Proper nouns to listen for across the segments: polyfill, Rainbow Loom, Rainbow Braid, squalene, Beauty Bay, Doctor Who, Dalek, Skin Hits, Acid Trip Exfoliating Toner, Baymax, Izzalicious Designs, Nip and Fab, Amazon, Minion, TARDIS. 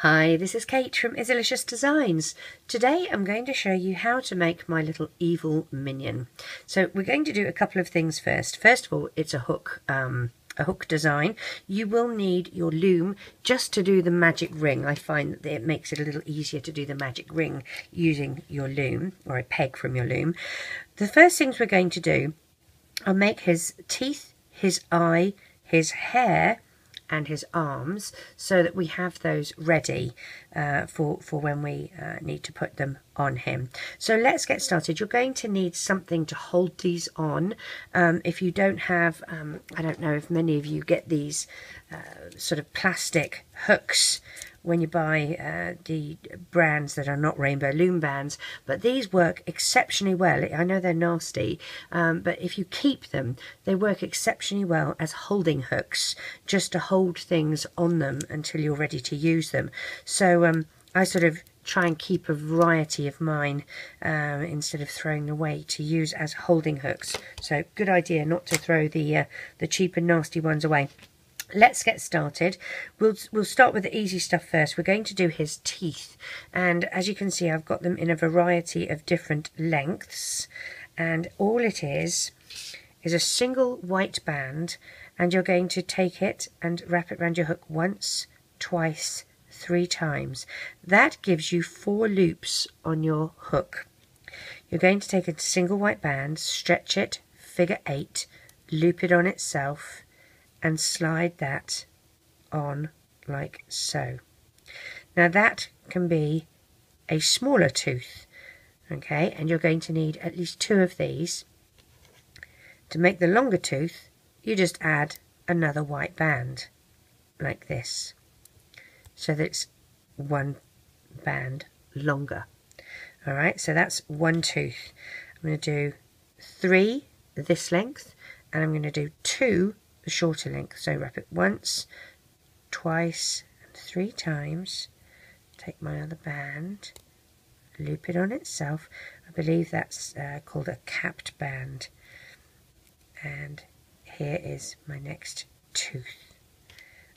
Hi, this is Kate from Izzalicious Designs. Today I'm going to show you how to make my little evil minion. So we're going to do a couple of things first. First of all, it's a hook design. You will need your loom just to do the magic ring. I find that it makes it a little easier to do the magic ring using your loom or a peg from your loom. The first things we're going to do are make his teeth, his eye, his hair and his arms, so that we have those ready for when we need to put them on him. So let's get started. You're going to need something to hold these on. If you don't have, I don't know if many of you get these sort of plastic hooks when you buy the brands that are not Rainbow Loom bands, but these work exceptionally well. I know they're nasty, but if you keep them, they work exceptionally well as holding hooks, just to hold things on them until you're ready to use them. So I sort of try and keep a variety of mine instead of throwing away, to use as holding hooks. So good idea not to throw the cheap and nasty ones away. Let's get started. We'll start with the easy stuff first. We're going to do his teeth, and as you can see, I've got them in a variety of different lengths, and all it is a single white band, and you're going to take it and wrap it around your hook once, twice, three times. That gives you four loops on your hook. You're going to take a single white band, stretch it, figure 8, loop it on itself, and slide that on like so. Now that can be a smaller tooth, okay, and you're going to need at least 2 of these. To make the longer tooth, you just add another white band like this, so that it's one band longer. All right, so that's one tooth. I'm going to do 3 this length, and I'm going to do 2 the shorter length. So wrap it once, twice and 3 times, take my other band, loop it on itself. I believe that's called a capped band, and here is my next tooth.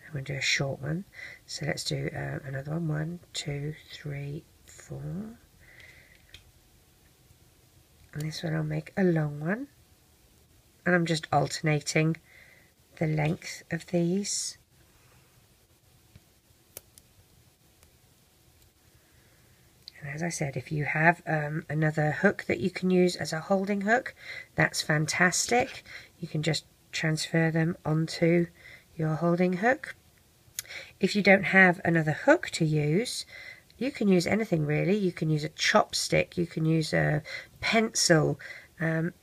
I'm going to do a short one, so let's do another one. 1, 2, 3, 4, and this one I'll make a long one, and I'm just alternating the length of these. And as I said, if you have another hook that you can use as a holding hook, that's fantastic. You can just transfer them onto your holding hook. If you don't have another hook to use, you can use anything really. You can use a chopstick, you can use a pencil,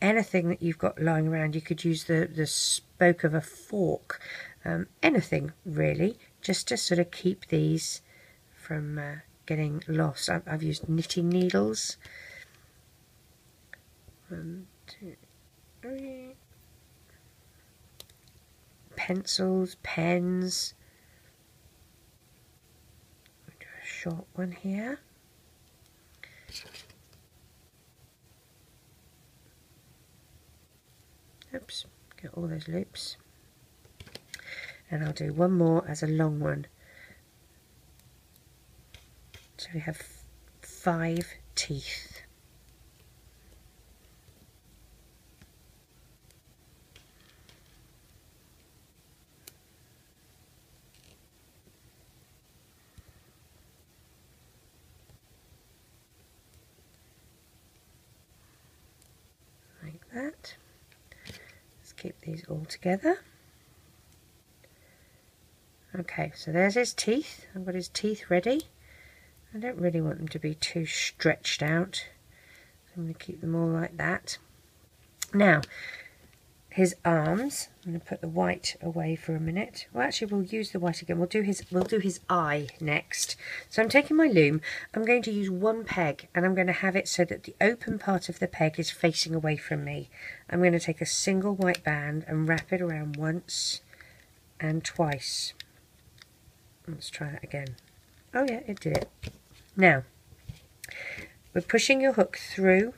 anything that you've got lying around. You could use the spoke of a fork, anything really, just to sort of keep these from getting lost. I've used knitting needles. 1, 2, 3. Pencils, pens. I'll do a short one here. Oops, get all those loops, and I'll do one more as a long one. So we have 5 teeth. Like that. Keep these all together. Okay, so there's his teeth. I've got his teeth ready. I don't really want them to be too stretched out, so I'm going to keep them all like that. Now, his arms. I'm going to put the white away for a minute. Well, actually, we'll use the white again. We'll do his eye next. So I'm taking my loom. I'm going to use one peg, and I'm going to have it so that the open part of the peg is facing away from me. I'm going to take a single white band and wrap it around once and twice. Let's try that again. Oh yeah, it did it. Now, we're pushing your hook through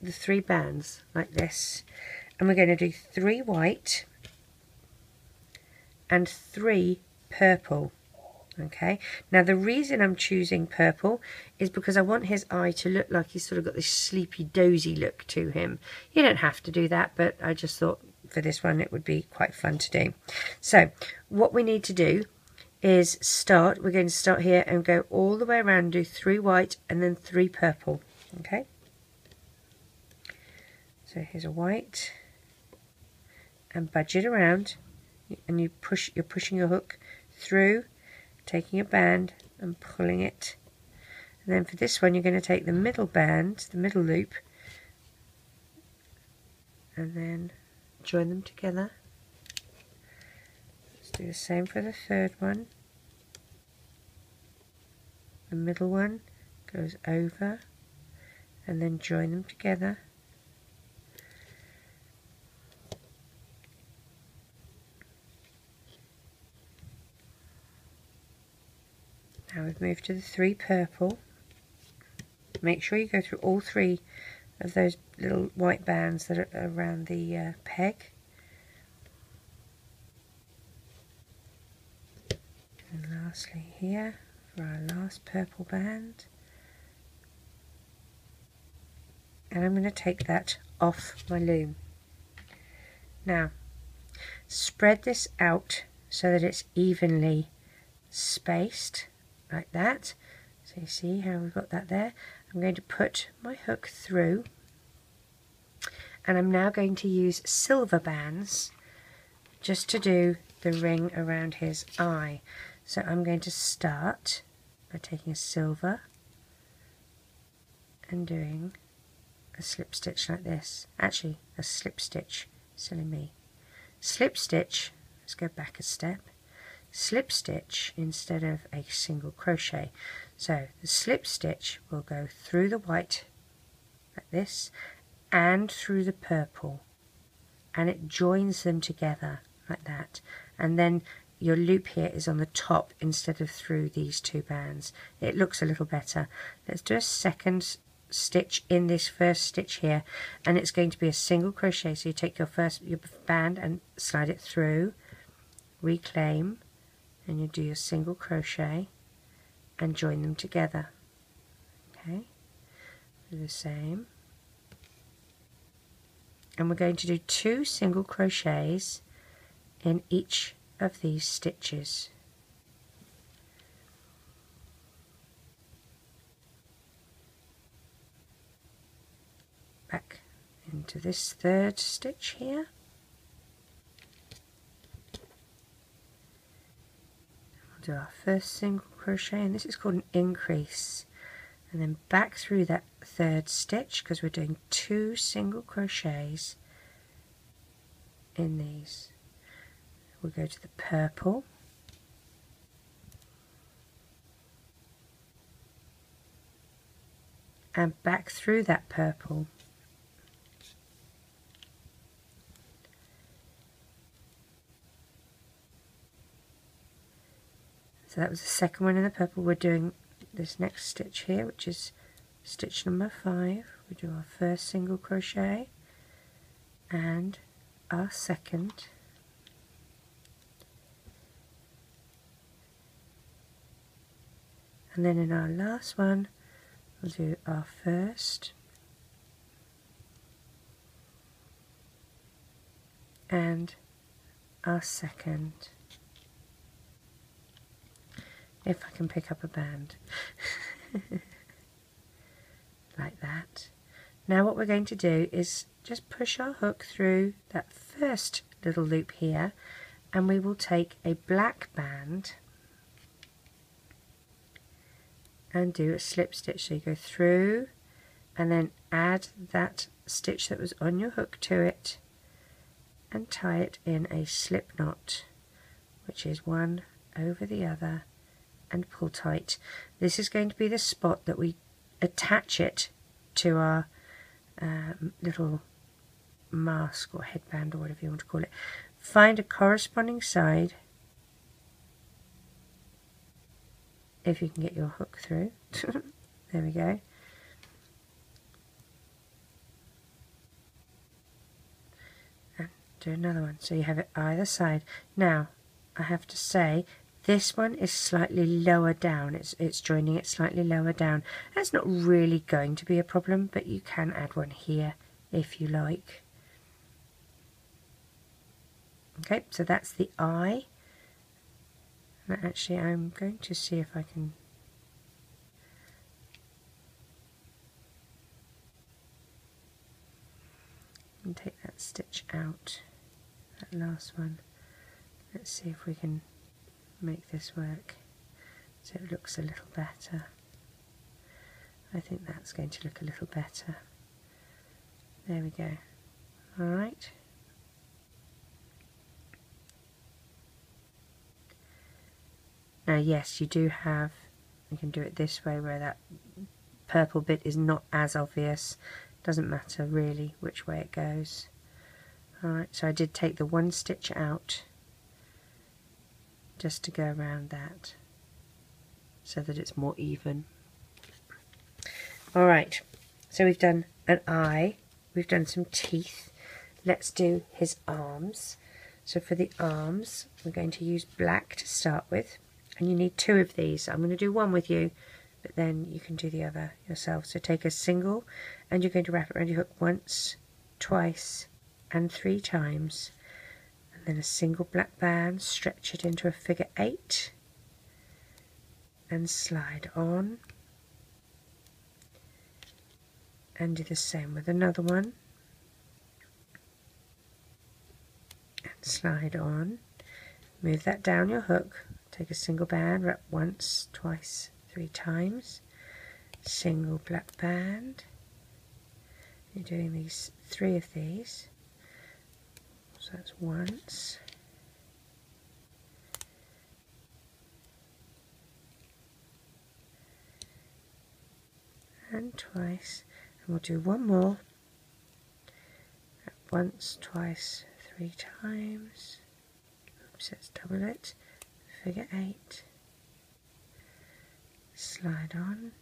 the 3 bands like this. And we're going to do 3 white and 3 purple. Okay, now the reason I'm choosing purple is because I want his eye to look like he's sort of got this sleepy, dozy look to him. You don't have to do that, but I just thought for this one it would be quite fun to do. So what we need to do is start. We're going to start here and go all the way around, do 3 white and then 3 purple. Okay, so here's a white and budge it around, and you push, you're pushing your hook through, taking a band and pulling it. And then for this one you're going to take the middle band, the middle loop, and then join them together. Let's do the same for the third one. The middle one goes over and then join them together. Now we've moved to the 3 purple. Make sure you go through all 3 of those little white bands that are around the peg. And lastly here for our last purple band. And I'm going to take that off my loom. Now spread this out so that it's evenly spaced. Like that. So you see how we've got that there. I'm going to put my hook through, and I'm now going to use silver bands just to do the ring around his eye. So I'm going to start by taking a silver and doing a slip stitch like this. Actually, a slip stitch, silly me. Slip stitch, let's go back a step. Slip stitch instead of a single crochet. So the slip stitch will go through the white like this and through the purple, and it joins them together like that. And then your loop here is on the top instead of through these 2 bands. It looks a little better. Let's do a second stitch in this first stitch here, and it's going to be a single crochet. So you take your band and slide it through, reclaim, and you do your single crochet and join them together. Okay, do the same, and we're going to do 2 single crochets in each of these stitches. Back into this third stitch here. Do our first single crochet, and this is called an increase, and then back through that third stitch because we're doing 2 single crochets in these. We'll go to the purple, and back through that purple, so that was the second one in the purple. We're doing this next stitch here, which is stitch number 5. We do our first single crochet and our second, and then in our last one we'll do our first and our second. If I can pick up a band. Like that. Now what we're going to do is just push our hook through that first little loop here, and we will take a black band and do a slip stitch. So you go through and then add that stitch that was on your hook to it and tie it in a slip knot, which is one over the other, and pull tight. This is going to be the spot that we attach it to our little mask or headband or whatever you want to call it. Find a corresponding side if you can get your hook through. There we go. And do another one so you have it either side. Now I have to say This one is slightly lower down. It's joining it slightly lower down. That's not really going to be a problem, but you can add one here if you like. Okay, so that's the eye. And actually, I'm going to see if I can... and take that stitch out, that last one. Let's see if we can make this work so it looks a little better. I think that's going to look a little better. There we go. All right. Now yes, you do have, you can do it this way where that purple bit is not as obvious. Doesn't matter really which way it goes. Alright, so I did take the one stitch out just to go around that so that it's more even. Alright, so we've done an eye, we've done some teeth. Let's do his arms. So for the arms, we're going to use black to start with, and you need two of these. I'm going to do one with you, but then you can do the other yourself. So take a single and you're going to wrap it around your hook once, twice and three times, and then a single black band, stretch it into a figure 8 and slide on, and do the same with another one and slide on. Move that down your hook, take a single band, wrap once, twice, three times, single black band. You're doing these, 3 of these, so that's once, and twice, and we'll do one more, once, twice, 3 times, oops, let's double it, figure 8, slide on,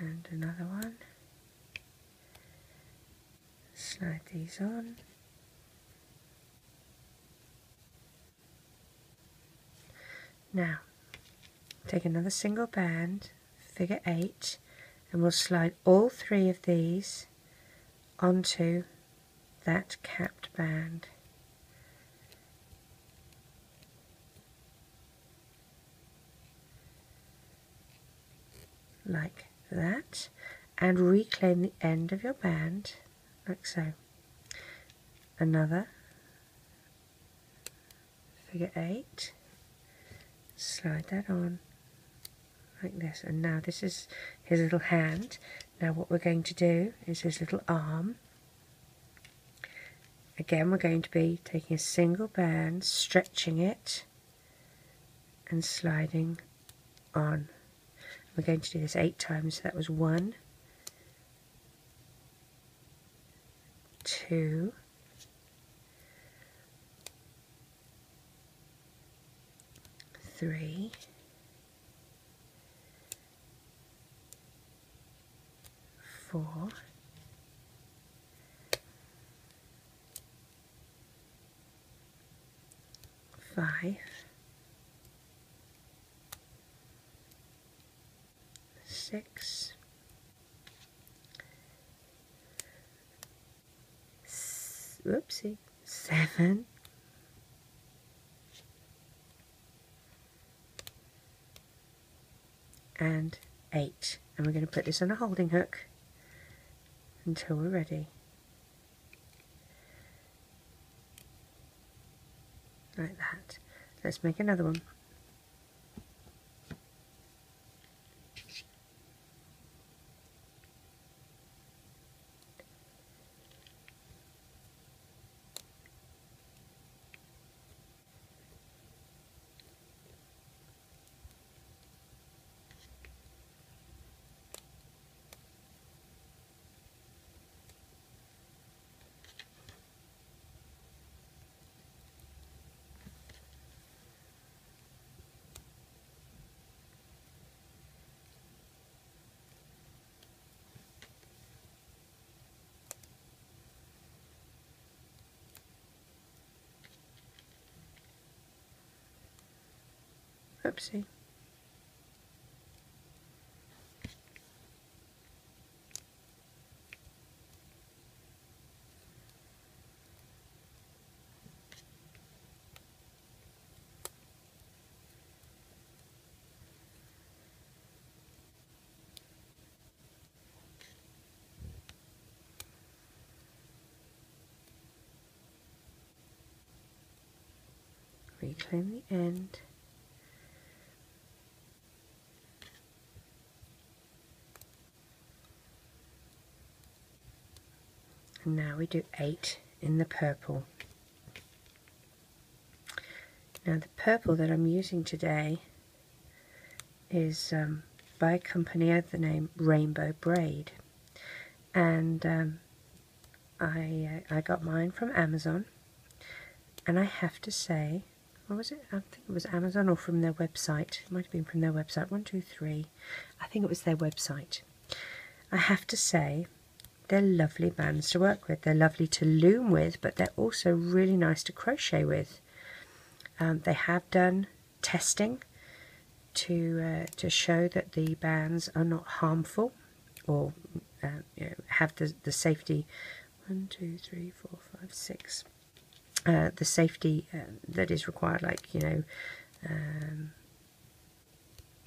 and another one, slide these on, now take another single band, figure 8, and we'll slide all 3 of these onto that capped band. Like that, and reclaim the end of your band like so. Another figure 8, slide that on like this, and now this is his little hand. Now what we're going to do is his little arm. Again, we're going to be taking a single band, stretching it and sliding on. We're going to do this 8 times, so that was 1, 2, 3, 4, 5. Six, 7, 8, and we're going to put this on a holding hook until we're ready, like that. Let's make another one. Oopsie. Reclaim the end. And now we do 8 in the purple. Now the purple that I'm using today is by a company of the name Rainbow Braid, and I got mine from Amazon, and I have to say, what was it? I think it was Amazon or from their website. It might have been from their website. 1, 2, 3. I think it was their website. I have to say, they're lovely bands to work with. They're lovely to loom with, but they're also really nice to crochet with. They have done testing to show that the bands are not harmful or you know, have the safety. 1, 2, 3, 4, 5, 6. The safety that is required, like, you know,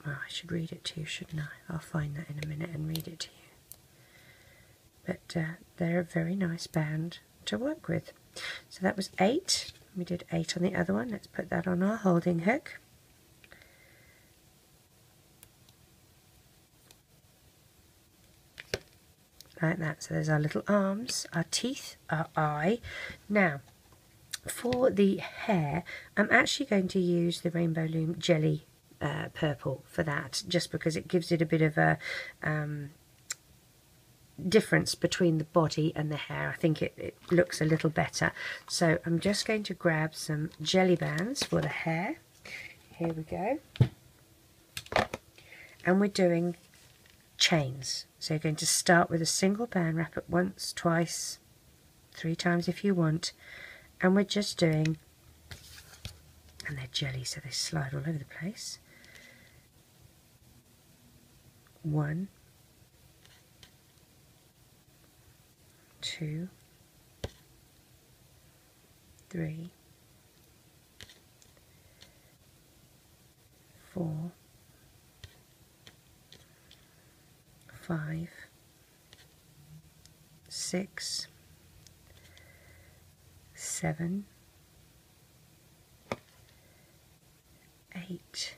well, I should read it to you, shouldn't I? I'll find that in a minute and read it to you. But they're a very nice band to work with. So that was 8. We did 8 on the other one. Let's put that on our holding hook. Like that. So there's our little arms, our teeth, our eye. Now, for the hair, I'm actually going to use the Rainbow Loom Jelly Purple for that, just because it gives it a bit of a difference between the body and the hair. I think it looks a little better. So I'm just going to grab some jelly bands for the hair. Here we go. And we're doing chains. So you're going to start with a single band, wrap it once, twice, 3 times if you want. And we're just doing, and they're jelly, so they slide all over the place. 1, 2, 3, 4, 5, 6. 7, 8,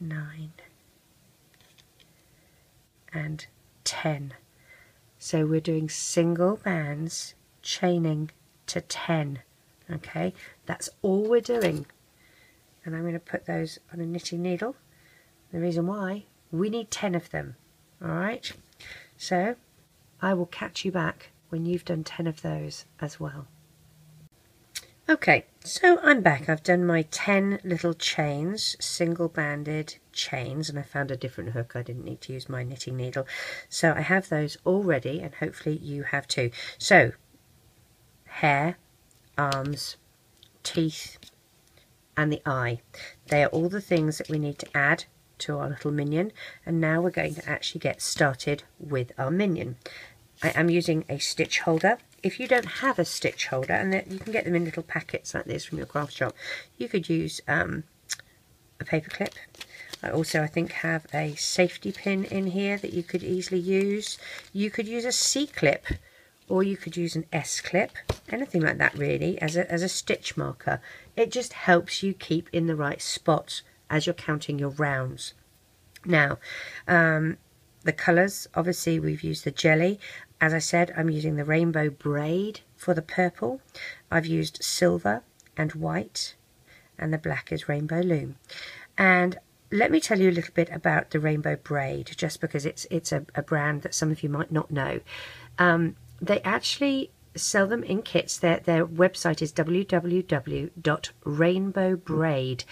9, and 10. So we're doing single bands chaining to 10. Okay, that's all we're doing. And I'm going to put those on a knitting needle. The reason why, we need 10 of them. All right, so I will catch you back when you've done 10 of those as well. Okay, so I'm back. I've done my 10 little chains, single banded chains, and I found a different hook. I didn't need to use my knitting needle. So I have those all ready, and hopefully you have too. So, hair, arms, teeth, and the eye. They are all the things that we need to add to our little minion, and now we're going to actually get started with our minion. I am using a stitch holder. If you don't have a stitch holder, and you can get them in little packets like this from your craft shop, you could use a paper clip. I also, I think, have a safety pin in here that you could easily use. You could use a C-clip, or you could use an S-clip, anything like that really, as a stitch marker. It just helps you keep in the right spot as you're counting your rounds. Now, the colours, obviously we've used the jelly. As I said, I'm using the Rainbow Braid for the purple. I've used silver and white, and the black is Rainbow Loom. And let me tell you a little bit about the Rainbow Braid, just because it's a brand that some of you might not know. They actually sell them in kits. Their website is www.rainbowbraid.com.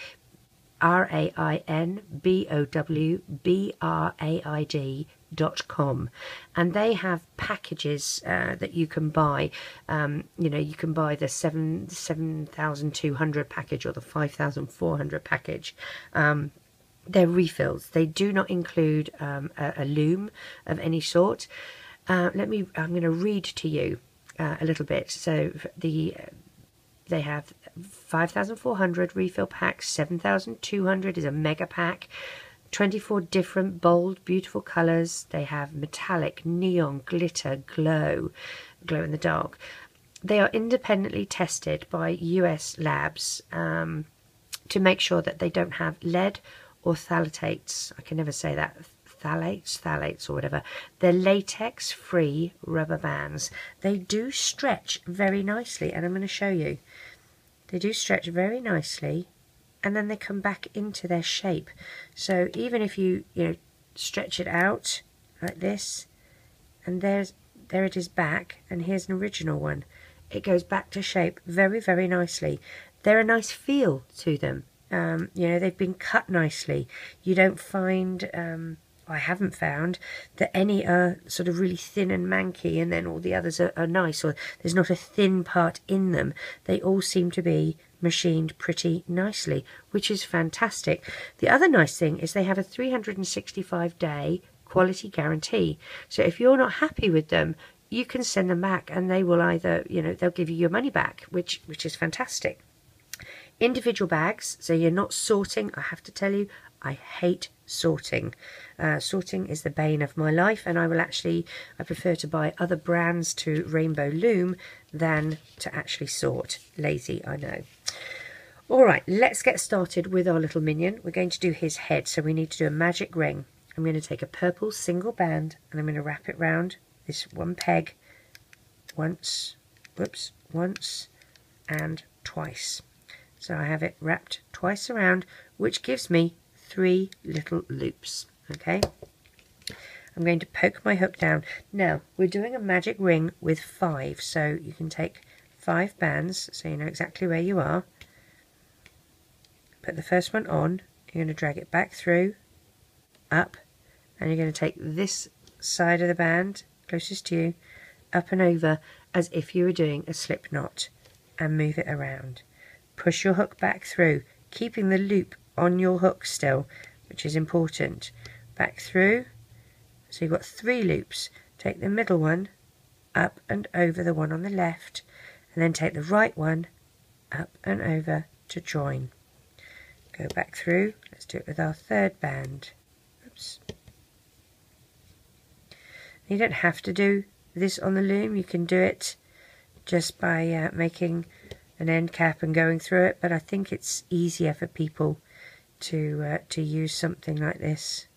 RAINBOWBRAID Rainbow.com, and they have packages that you can buy. You know, you can buy the 7,200 package or the 5,400 package. They're refills. They do not include a loom of any sort. I'm going to read to you a little bit. So they have 5,400 refill packs. 7,200 is a mega pack. 24 different bold, beautiful colours. They have metallic, neon, glitter, glow in the dark. They are independently tested by US labs to make sure that they don't have lead or phthalates. I can never say that. Phthalates or whatever. They're latex-free rubber bands. They do stretch very nicely, and I'm going to show you. They do stretch very nicely, and then they come back into their shape. So even if you stretch it out like this, and there it is back, and here's an original one. It goes back to shape very, very nicely. They're a nice feel to them. You know, they've been cut nicely. You don't find, I haven't found, that any are sort of really thin and manky, and then all the others are nice, or there's not a thin part in them. They all seem to be machined pretty nicely, which is fantastic. The other nice thing is they have a 365-day quality guarantee. So if you're not happy with them, you can send them back, and they will either, you know, they'll give you your money back, which is fantastic. Individual bags, so you're not sorting. I have to tell you, I hate sorting. Sorting is the bane of my life, and I prefer to buy other brands to Rainbow Loom than to actually sort. Lazy, I know. All right, let's get started with our little minion. We're going to do his head, so we need to do a magic ring. I'm going to take a purple single band, and I'm going to wrap it round this one peg once and twice. So I have it wrapped twice around, which gives me 3 little loops. Okay, I'm going to poke my hook down. Now, we're doing a magic ring with 5, so you can take 5 bands, so you know exactly where you are. Put the first one on, you're going to drag it back through, up, and you're going to take this side of the band, closest to you, up and over, as if you were doing a slip knot, and move it around. Push your hook back through, keeping the loop on your hook still, which is important. Back through, so you've got 3 loops. Take the middle one, up and over the one on the left, and then take the right one, up and over to join. Go back through, let's do it with our 3rd band. Oops. You don't have to do this on the loom, you can do it just by making an end cap and going through it, but I think it's easier for people to use something like this.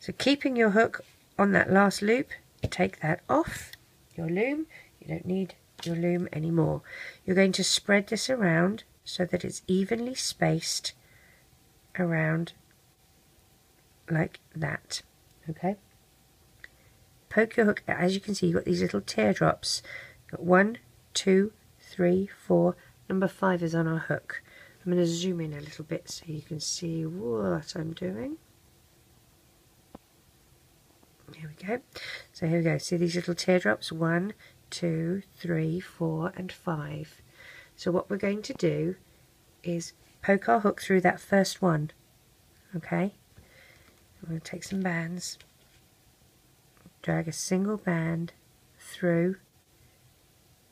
So keeping your hook on that last loop, take that off your loom. You don't need your loom anymore. You're going to spread this around so that it's evenly spaced around like that. Okay? Poke your hook. As you can see, you've got these little teardrops. 1, 2, 3, 4. Number 5 is on our hook. I'm going to zoom in a little bit so you can see what I'm doing. Here we go. So here we go. See these little teardrops? 1, 2, 3, 4, and 5. So what we're going to do is poke our hook through that first one. Okay? I'm going to take some bands. Drag a single band through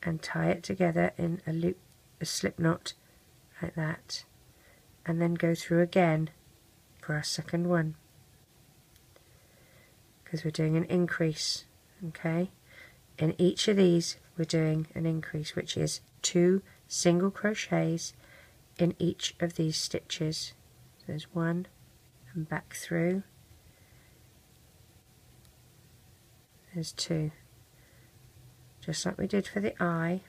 and tie it together in a loop, a slip knot like that, and then go through again for our second one, because we're doing an increase. Okay, in each of these we're doing an increase, which is 2 single crochets in each of these stitches. So there's one, and back through. There's 2, just like we did for the eye.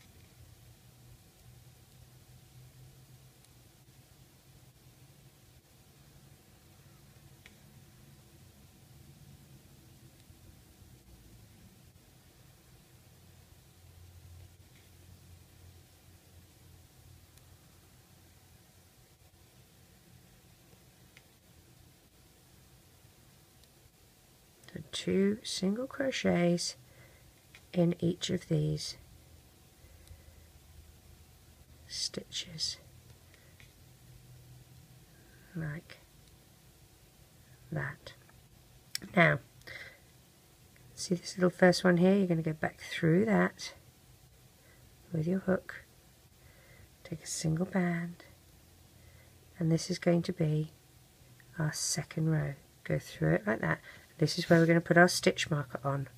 two single crochets in each of these stitches, like that. Now, see this little first one here, you're going to go back through that with your hook, take a single band, and this is going to be our second row. Go through it like that. This is where we're going to put our stitch marker on.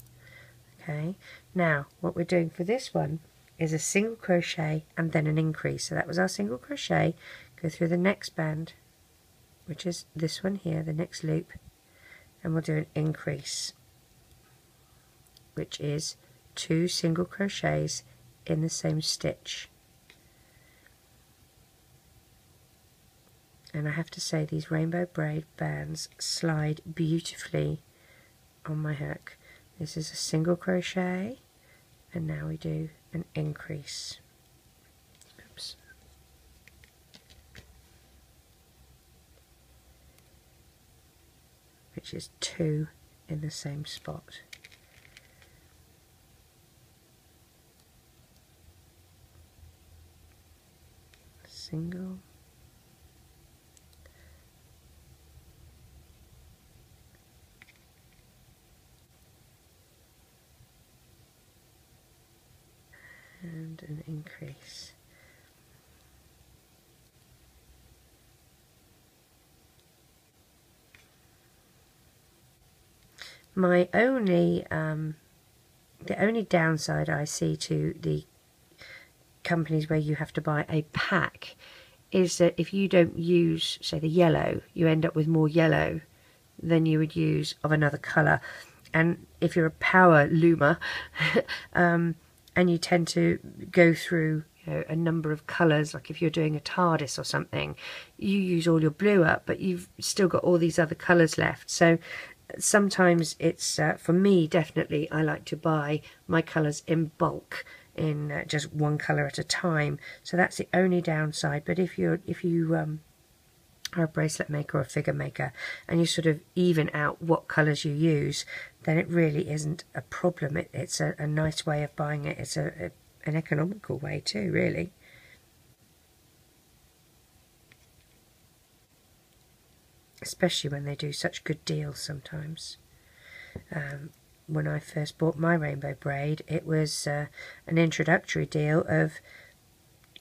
Okay, now what we're doing for this one is a single crochet and then an increase. So that was our single crochet. Go through the next band, which is this one here, the next loop, and we'll do an increase, which is two single crochets in the same stitch. And I have to say, these Rainbow Braid bands slide beautifully on my hook. This is a single crochet, and now we do an increase. Oops. Which is two in the same spot. Single. And an increase. My only, the only downside I see to the companies where you have to buy a pack is that if you don't use, say, the yellow, you end up with more yellow than you would use of another colour. And if you're a power loomer, and you tend to go through, you know, a number of colours, like if you're doing a TARDIS or something, you use all your blue up, but you've still got all these other colours left. So sometimes it's, for me definitely, I like to buy my colours in bulk, in just one colour at a time. So that's the only downside. But if you are a bracelet maker or a figure maker, and you sort of even out what colours you use, then it really isn't a problem. It's a nice way of buying it. It's an economical way too, really. Especially when they do such good deals sometimes. When I first bought my Rainbow Braid, it was an introductory deal of,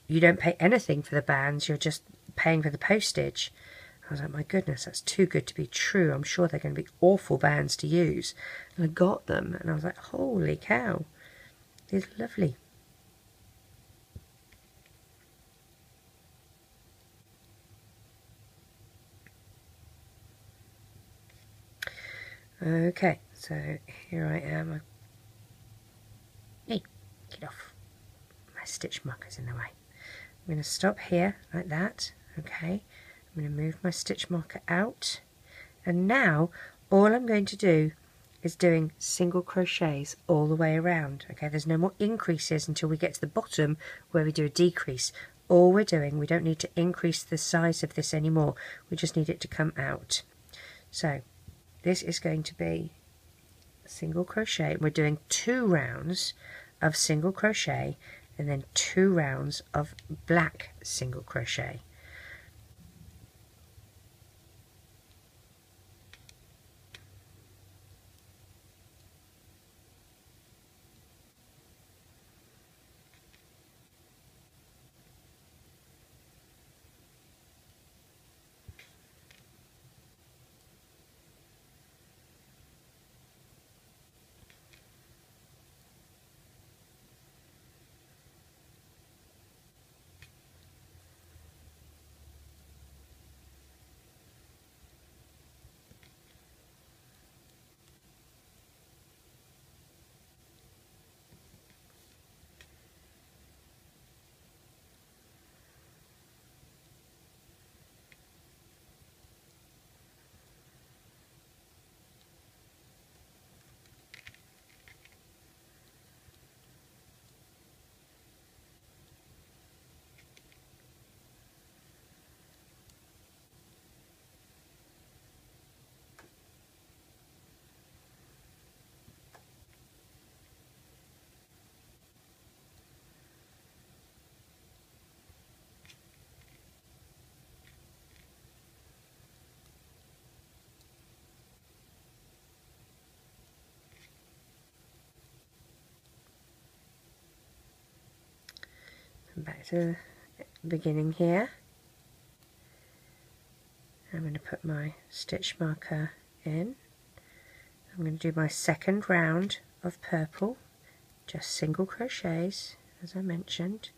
you don't pay anything for the bands, you're just paying for the postage. I was like, my goodness, that's too good to be true. I'm sure they're going to be awful bands to use. And I got them, and I was like, holy cow, these are lovely. Okay, so here I am. Hey, get off. My stitch marker's in the way. I'm going to stop here, like that. Okay, I'm going to move my stitch marker out, and now all I'm going to do is doing single crochets all the way around. Okay, there's no more increases until we get to the bottom where we do a decrease. All we're doing, we don't need to increase the size of this anymore, we just need it to come out. So this is going to be a single crochet. We're doing two rounds of single crochet and then two rounds of black single crochet. back to the beginning here. I'm going to put my stitch marker in. I'm going to do my second round of purple, just single crochets as I mentioned.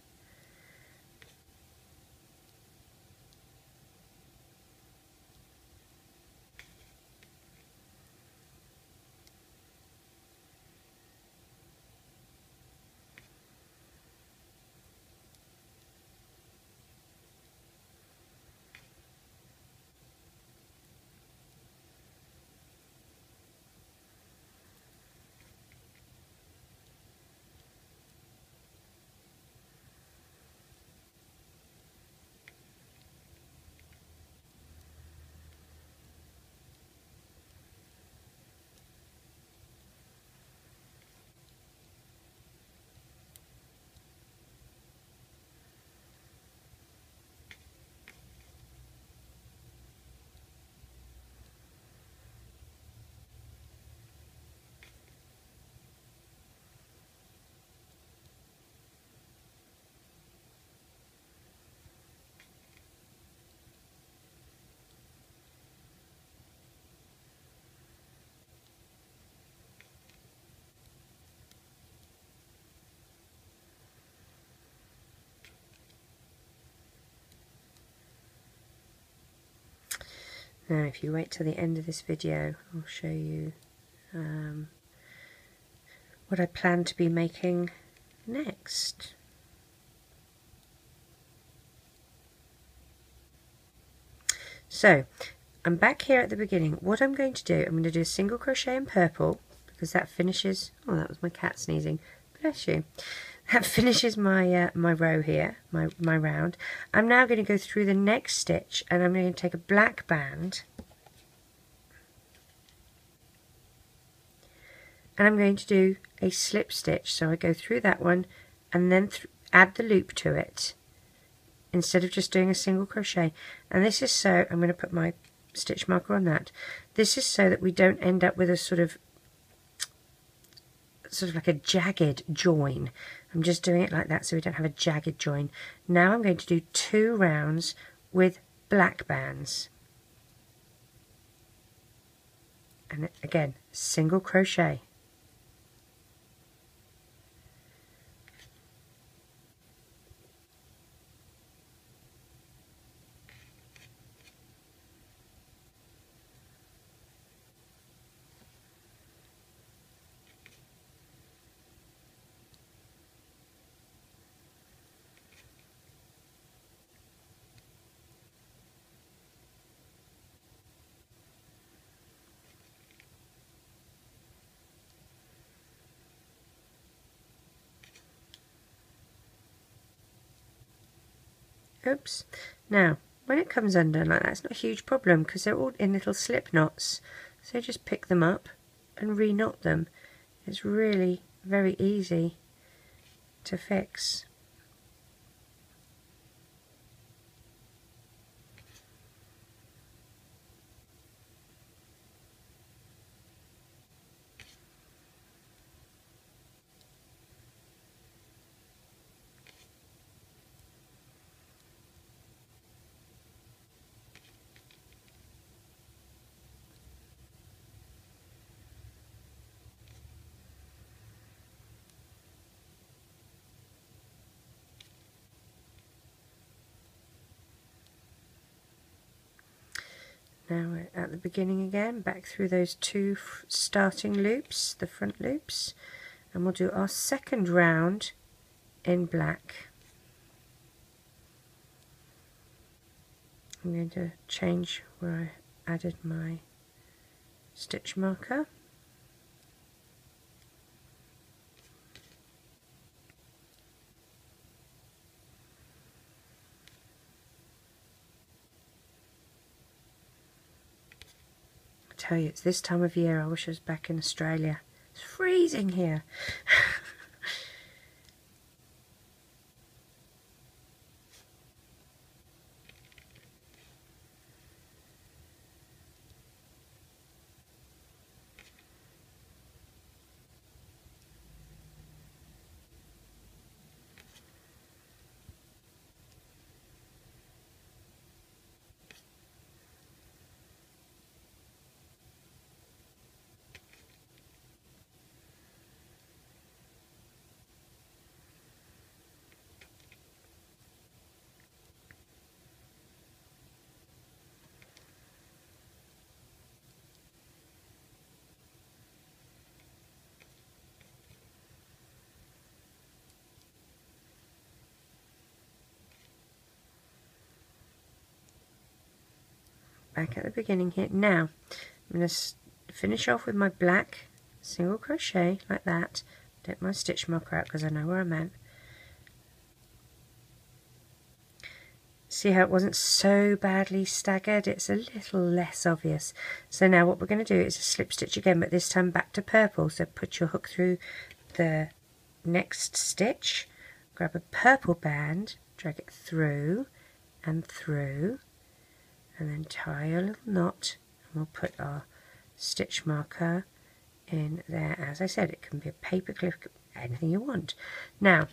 Now if you wait till the end of this video, I'll show you what I plan to be making next. So I'm back here at the beginning. What I'm going to do, I'm going to do a single crochet in purple because that finishes, oh that was my cat sneezing, bless you. That finishes my my row here, my round. I'm now going to go through the next stitch and I'm going to take a black band and I'm going to do a slip stitch. So I go through that one and then add the loop to it instead of just doing a single crochet. And this is so, I'm going to put my stitch marker on that. This is so that we don't end up with a sort of like a jagged join. I'm just doing it like that so we don't have a jagged join. Now I'm going to do two rounds with black bands. And again, single crochet. Oops. Now, when it comes under like that, it's not a huge problem because they're all in little slip knots. So just pick them up and re-knot them. It's really very easy to fix. Now we're at the beginning again, back through those two starting loops, the front loops, and we'll do our second round in black. I'm going to change where I added my stitch marker. Tell you, it's this time of year. I wish I was back in Australia. It's freezing here. back at the beginning here. Now I'm going to finish off with my black single crochet like that. Take my stitch marker out because I know where I'm at. See how it wasn't so badly staggered, it's a little less obvious. So now what we're going to do is a slip stitch again, but this time back to purple. So put your hook through the next stitch, grab a purple band, drag it through, and then tie a little knot, and we'll put our stitch marker in there. As I said, it can be a paper clip, anything you want. Now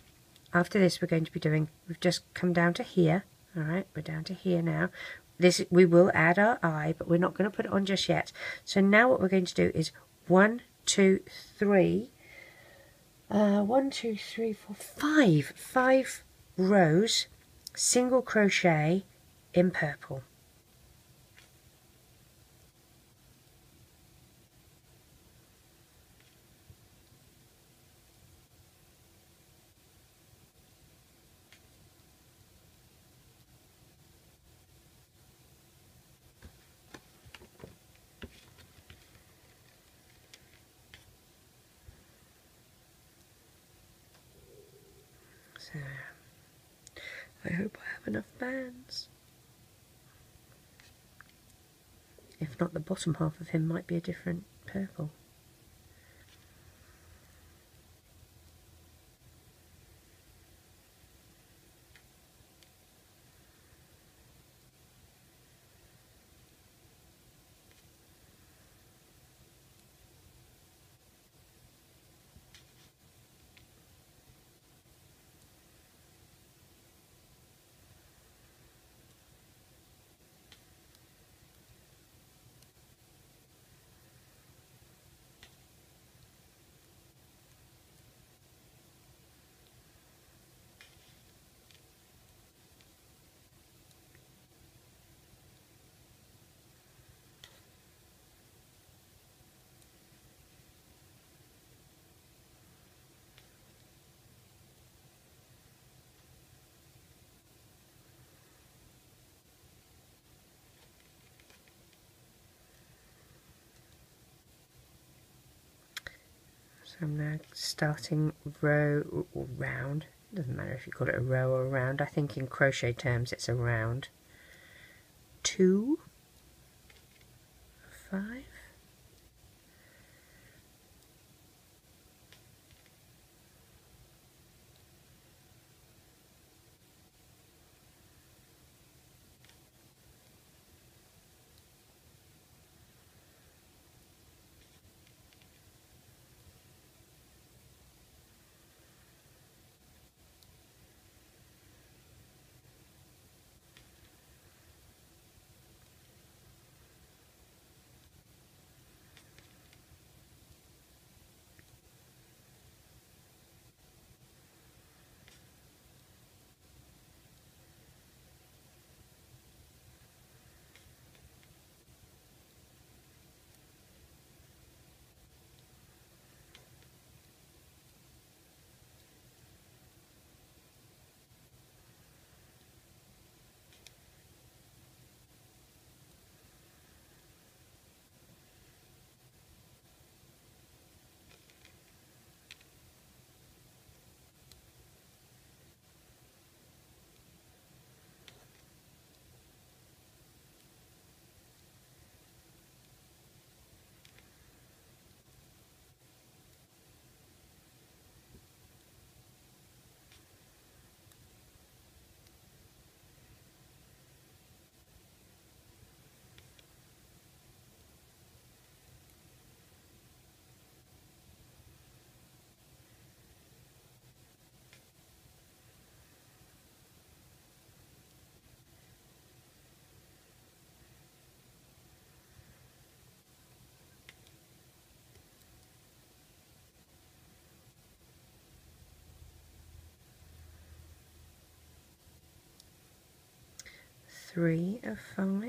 after this we're going to be doing, we've just come down to here, alright, we're down to here now. This, we will add our eye, but we're not going to put it on just yet. So now what we're going to do is 5 rows single crochet in purple. I hope I have enough bands. If not, the bottom half of him might be a different purple. So I'm now starting row or round, it doesn't matter if you call it a row or a round, I think in crochet terms it's a round. 2, 5. Three of 5.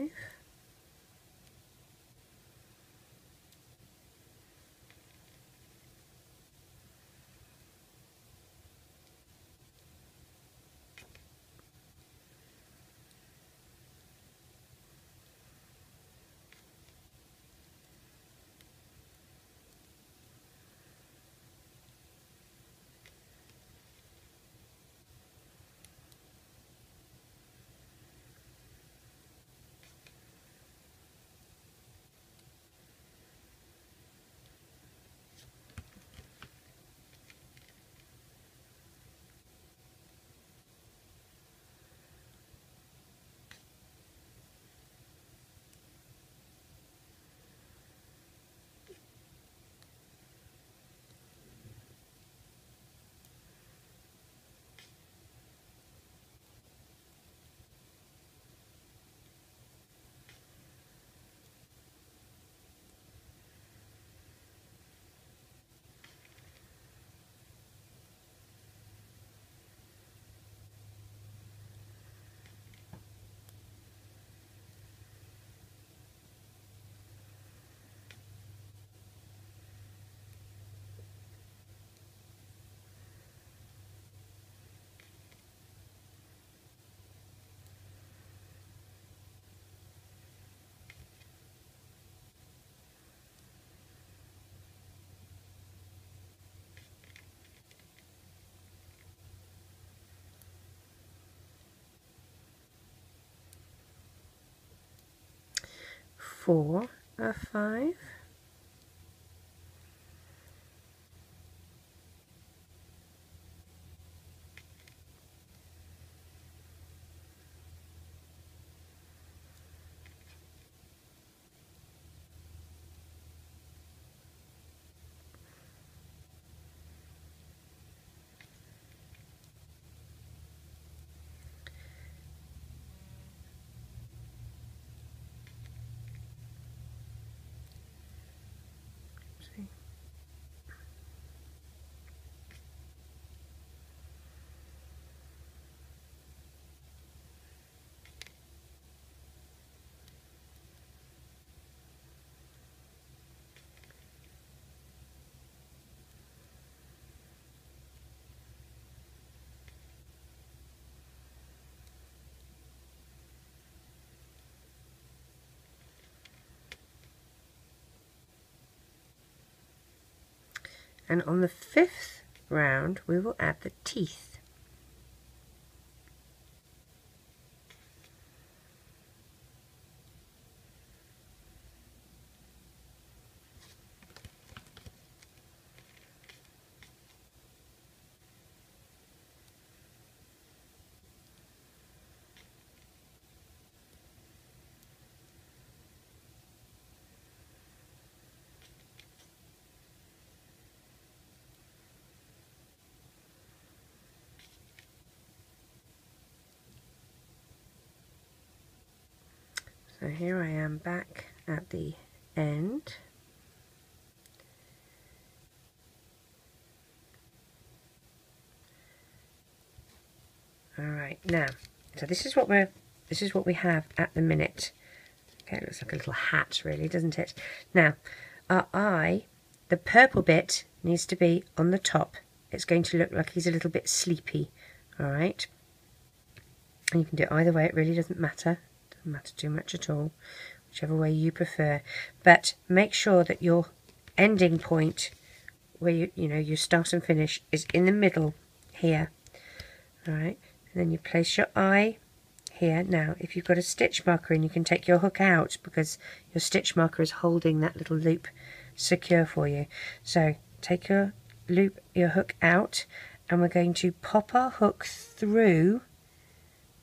4 of 5. And on the 5th round we will add the teeth. So here I am back at the end. All right, now, so this is what we have at the minute. Okay, it looks like a little hat, really, doesn't it? Now, our eye, the purple bit, needs to be on the top. It's going to look like he's a little bit sleepy. All right, and you can do it either way. It really doesn't matter. Matter too much at all, whichever way you prefer, but make sure that your ending point where you start and finish is in the middle here. All right, and then you place your eye here. Now if you've got a stitch marker in, you can take your hook out because your stitch marker is holding that little loop secure for you. So take your loop, your hook out, and we're going to pop our hook through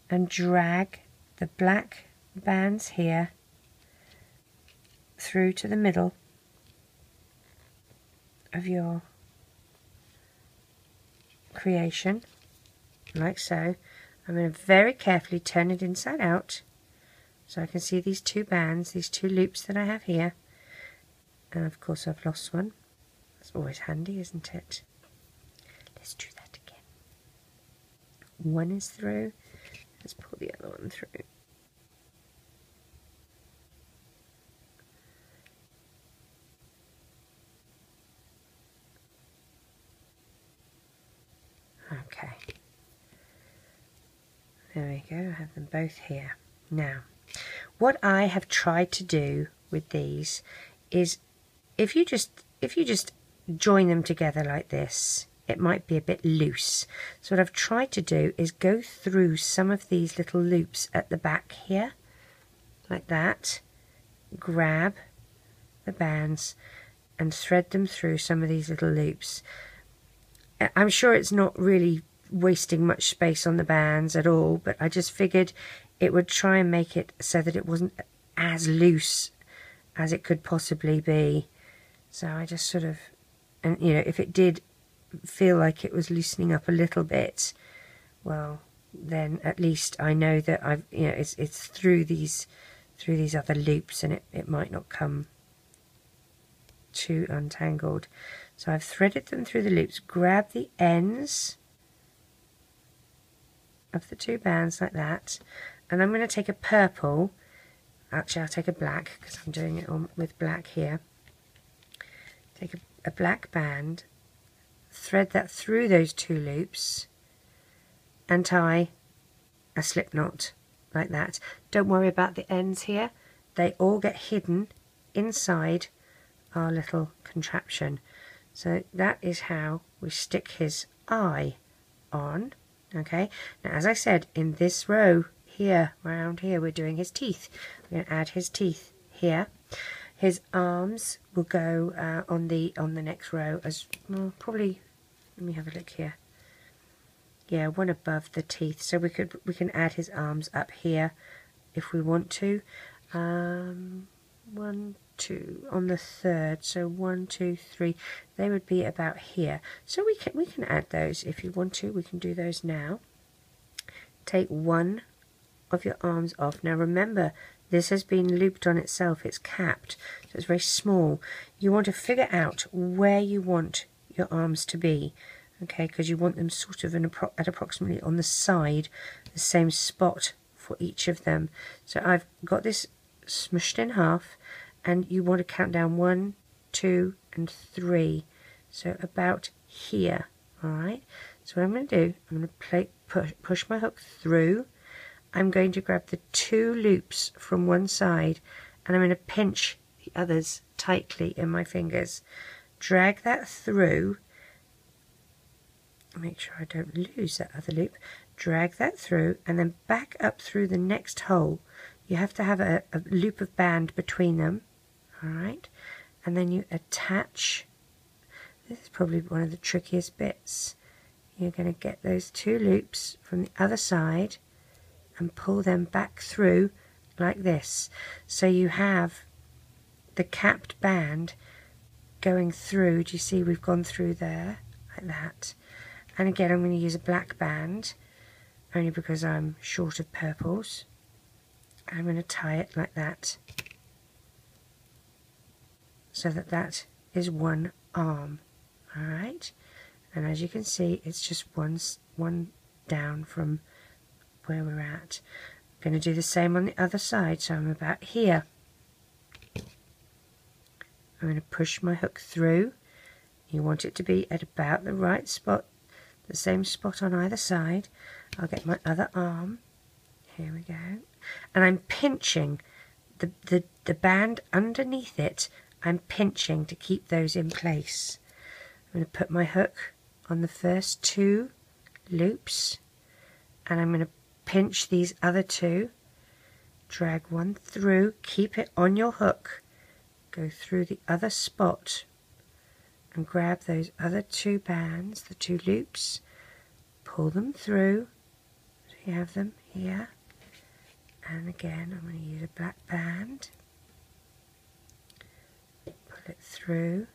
and drag the black bands here through to the middle of your creation, like so. I'm going to very carefully turn it inside out so I can see these two bands, these two loops that I have here, and of course I've lost one. That's always handy, isn't it? Let's do that again. One is through. Let's pull the other one through. Okay. There we go, I have them both here. Now, what I have tried to do with these is if you just join them together like this, it might be a bit loose. So what I've tried to do is go through some of these little loops at the back here, like that, grab the bands and thread them through some of these little loops. I'm sure it's not really wasting much space on the bands at all, but I just figured it would try and make it so that it wasn't as loose as it could possibly be. So I just sort of, and you know, if it did feel like it was loosening up a little bit, well then at least I know that I've, you know, it's through these other loops, and it might not come too untangled. So I've threaded them through the loops, grab the ends of the two bands like that, and I'm going to take a purple, actually I'll take a black because I'm doing it on with black here, take a black band, thread that through those two loops and tie a slip knot like that. Don't worry about the ends here, they all get hidden inside our little contraption. So that is how we stick his eye on. Okay, now as I said, in this row here, round here, we're doing his teeth. We're going to add his teeth here. His arms will go on the next row as well, probably. Let me have a look here. Yeah, one above the teeth, so we can add his arms up here if we want to. 1, 2 on the third, so 1, 2, 3. They would be about here, so we can add those if you want to. We can do those now. Take one of your arms off. Now remember, this has been looped on itself. It's capped, so it's very small. You want to figure out where you want your arms to be, okay? Because you want them sort of at approximately on the side, the same spot for each of them. So I've got this smushed in half, and you want to count down 1, 2, and 3. So about here, all right? So what I'm going to do, I'm going to push my hook through. I'm going to grab the two loops from one side, and I'm going to pinch the others tightly in my fingers. Drag that through. Make sure I don't lose that other loop. Drag that through, and then back up through the next hole. You have to have a loop of band between them, all right? And then you attach. This is probably one of the trickiest bits. You're going to get those two loops from the other side and pull them back through like this, so you have the capped band going through. Do you see we've gone through there like that? And again, I'm going to use a black band only because I'm short of purples. I'm going to tie it like that, so that is one arm, all right? And as you can see, it's just one down from where we're at. I'm going to do the same on the other side, so I'm about here. I'm going to push my hook through. You want it to be at about the right spot, the same spot on either side. I'll get my other arm. Here we go. And I'm pinching the band underneath it. I'm pinching to keep those in place. I'm going to put my hook on the first two loops, and I'm going to pinch these other two, drag one through, keep it on your hook, go through the other spot and grab those other two bands, the two loops, pull them through. So you have them here, and again I'm going to use a black band, pull it through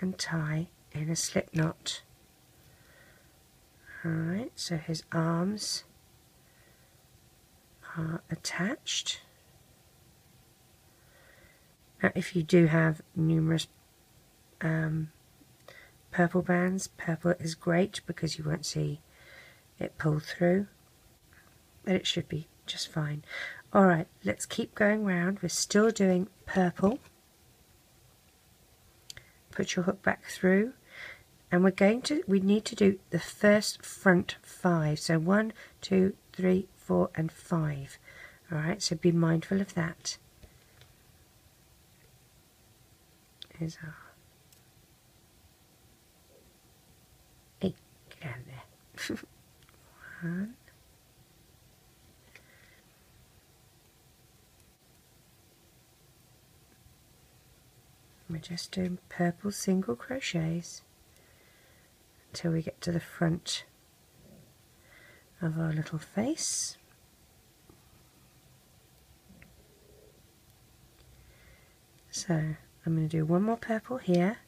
and tie in a slip knot. All right, so his arms are attached. Now if you do have numerous purple bands, purple is great because you won't see it pull through, but it should be just fine. All right, let's keep going round. We're still doing purple. Put your hook back through, and we need to do the first front 5, so 1, 2, 3, 4 and 5. All right, so be mindful of that. Here's our 8. Get out of there. 1. We're just doing purple single crochets until we get to the front of our little face. So I'm going to do one more purple here.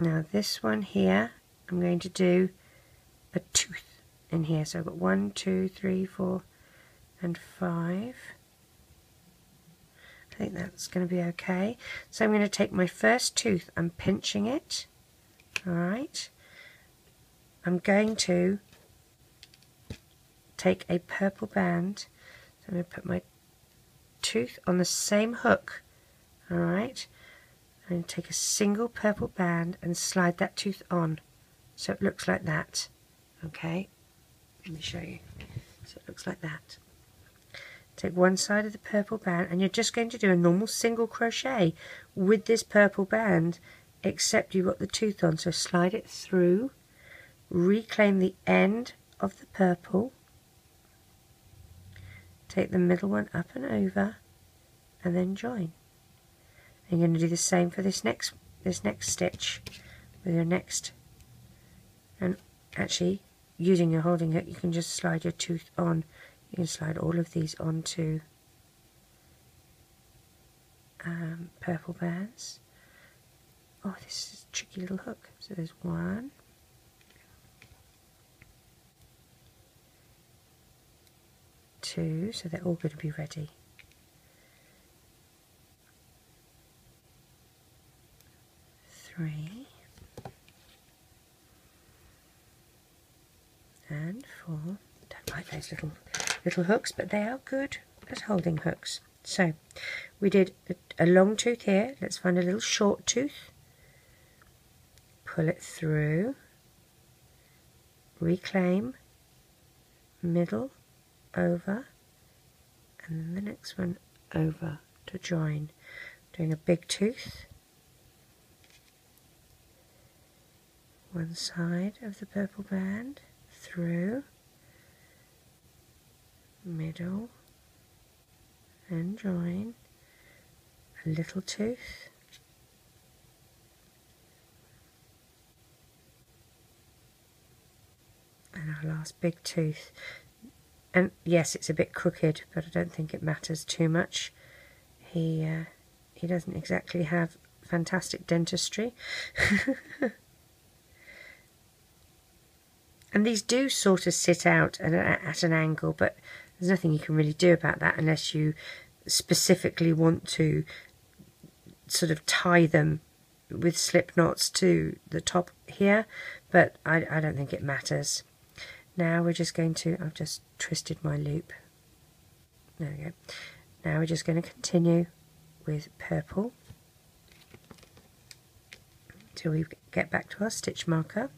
Now this one here, I'm going to do a tooth in here, so I've got 1, 2, 3, 4 and 5. I think that's going to be okay. So I'm going to take my first tooth, I'm pinching it, all right? I'm going to take a purple band, so I'm going to put my tooth on the same hook, all right? I'm going to take a single purple band and slide that tooth on, so it looks like that, okay? Let me show you. So it looks like that. Take one side of the purple band, and you're just going to do a normal single crochet with this purple band, except you've got the tooth on, so slide it through. Reclaim the end of the purple take the middle one up and over and then join. I'm going to do the same for this next stitch with your next, and actually using your holding hook you can just slide your tooth on, you can slide all of these onto purple bands. Oh, this is a tricky little hook. So there's one, two, so they're all going to be ready. Three and four. Don't like those little hooks, but they are good as holding hooks. So we did a long tooth here. Let's find a little short tooth, pull it through, reclaim, middle, over, and then the next one over to join. Doing a big tooth, one side of the purple band, through, middle, and join. A little tooth, and our last big tooth. And yes, it's a bit crooked, but I don't think it matters too much. He doesn't exactly have fantastic dentistry. And these do sort of sit out at an angle, but there's nothing you can really do about that unless you specifically want to sort of tie them with slip knots to the top here, but I don't think it matters. Now we're just going to, I've just twisted my loop, there we go. Now we're just going to continue with purple until we get back to our stitch marker.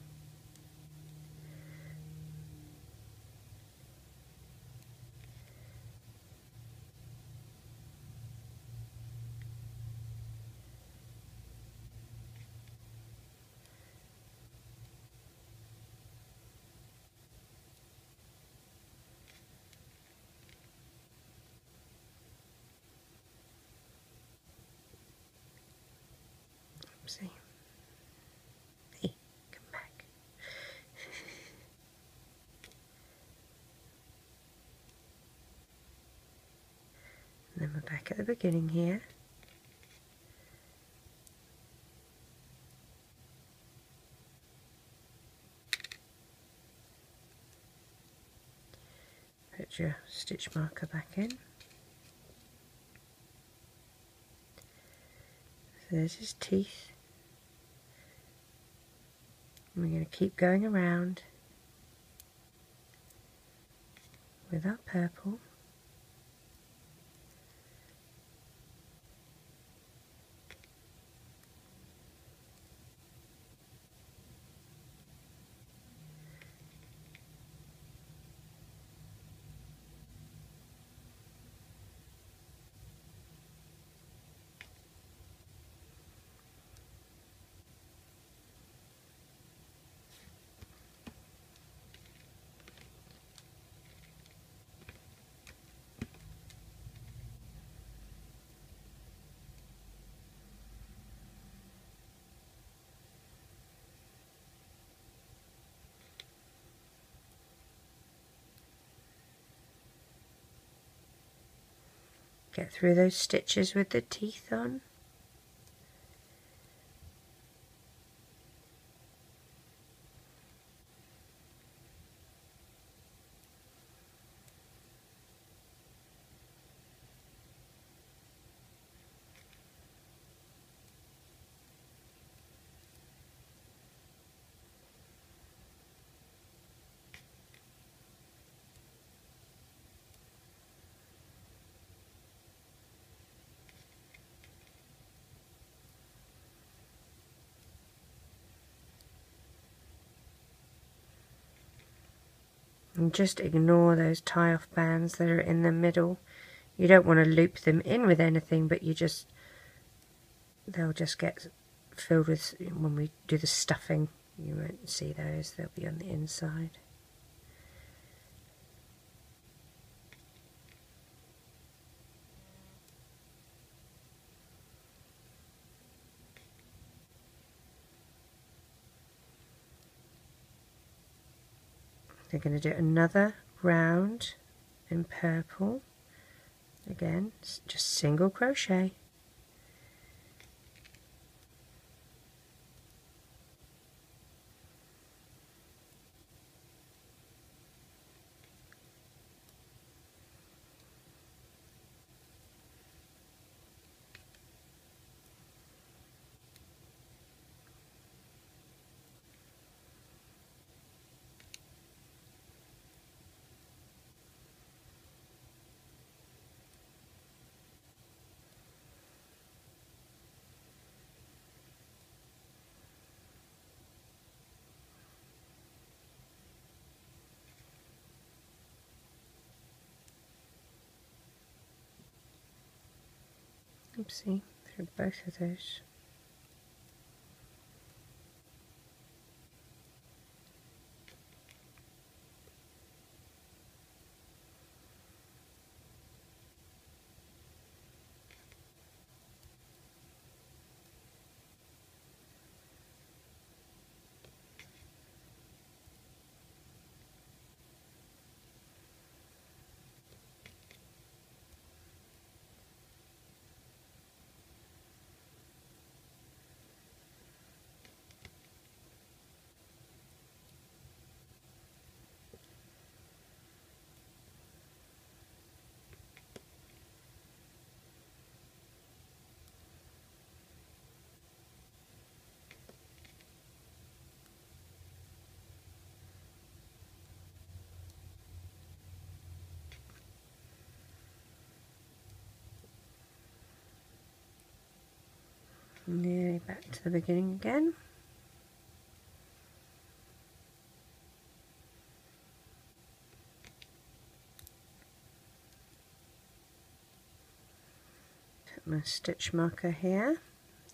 See, hey, come back. And then we're back at the beginning here. Put your stitch marker back in. So there's his teeth. And we're going to keep going around with our purple. Get through those stitches with the teeth on. And just ignore those tie-off bands that are in the middle. You don't want to loop them in with anything, but you just, they'll just get filled with, when we do the stuffing, you won't see those, they'll be on the inside. They're going to do another round in purple. Again, just single crochet. Oopsie, through both of those. Nearly back to the beginning again. Put my stitch marker here.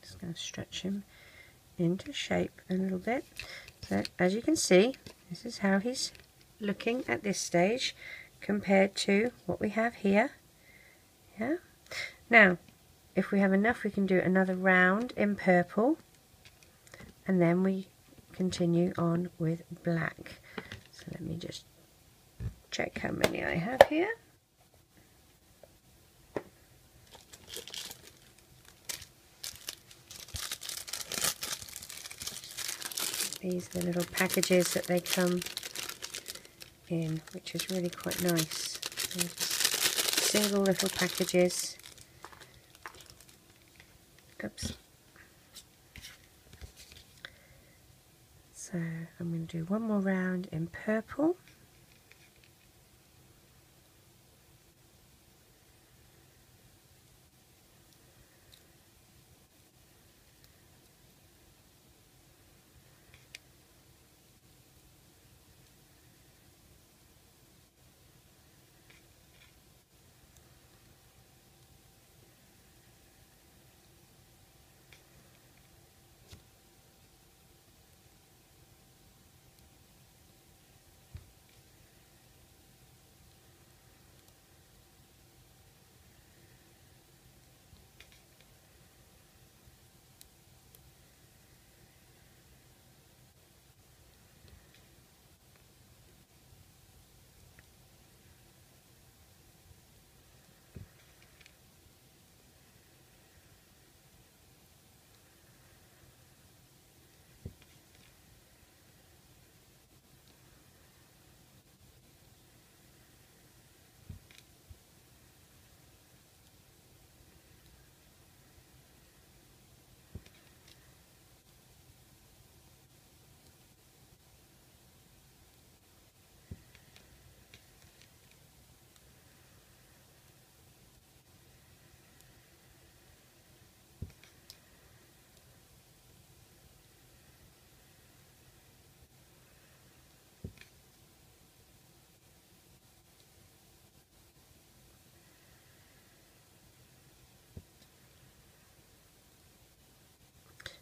Just going to stretch him into shape a little bit. So as you can see, this is how he's looking at this stage compared to what we have here. Yeah. Now, if we have enough, we can do another round in purple, and then we continue on with black. So let me just check how many I have here. These are the little packages that they come in, which is really quite nice. Single little packages. Oops. So I'm going to do one more round in purple.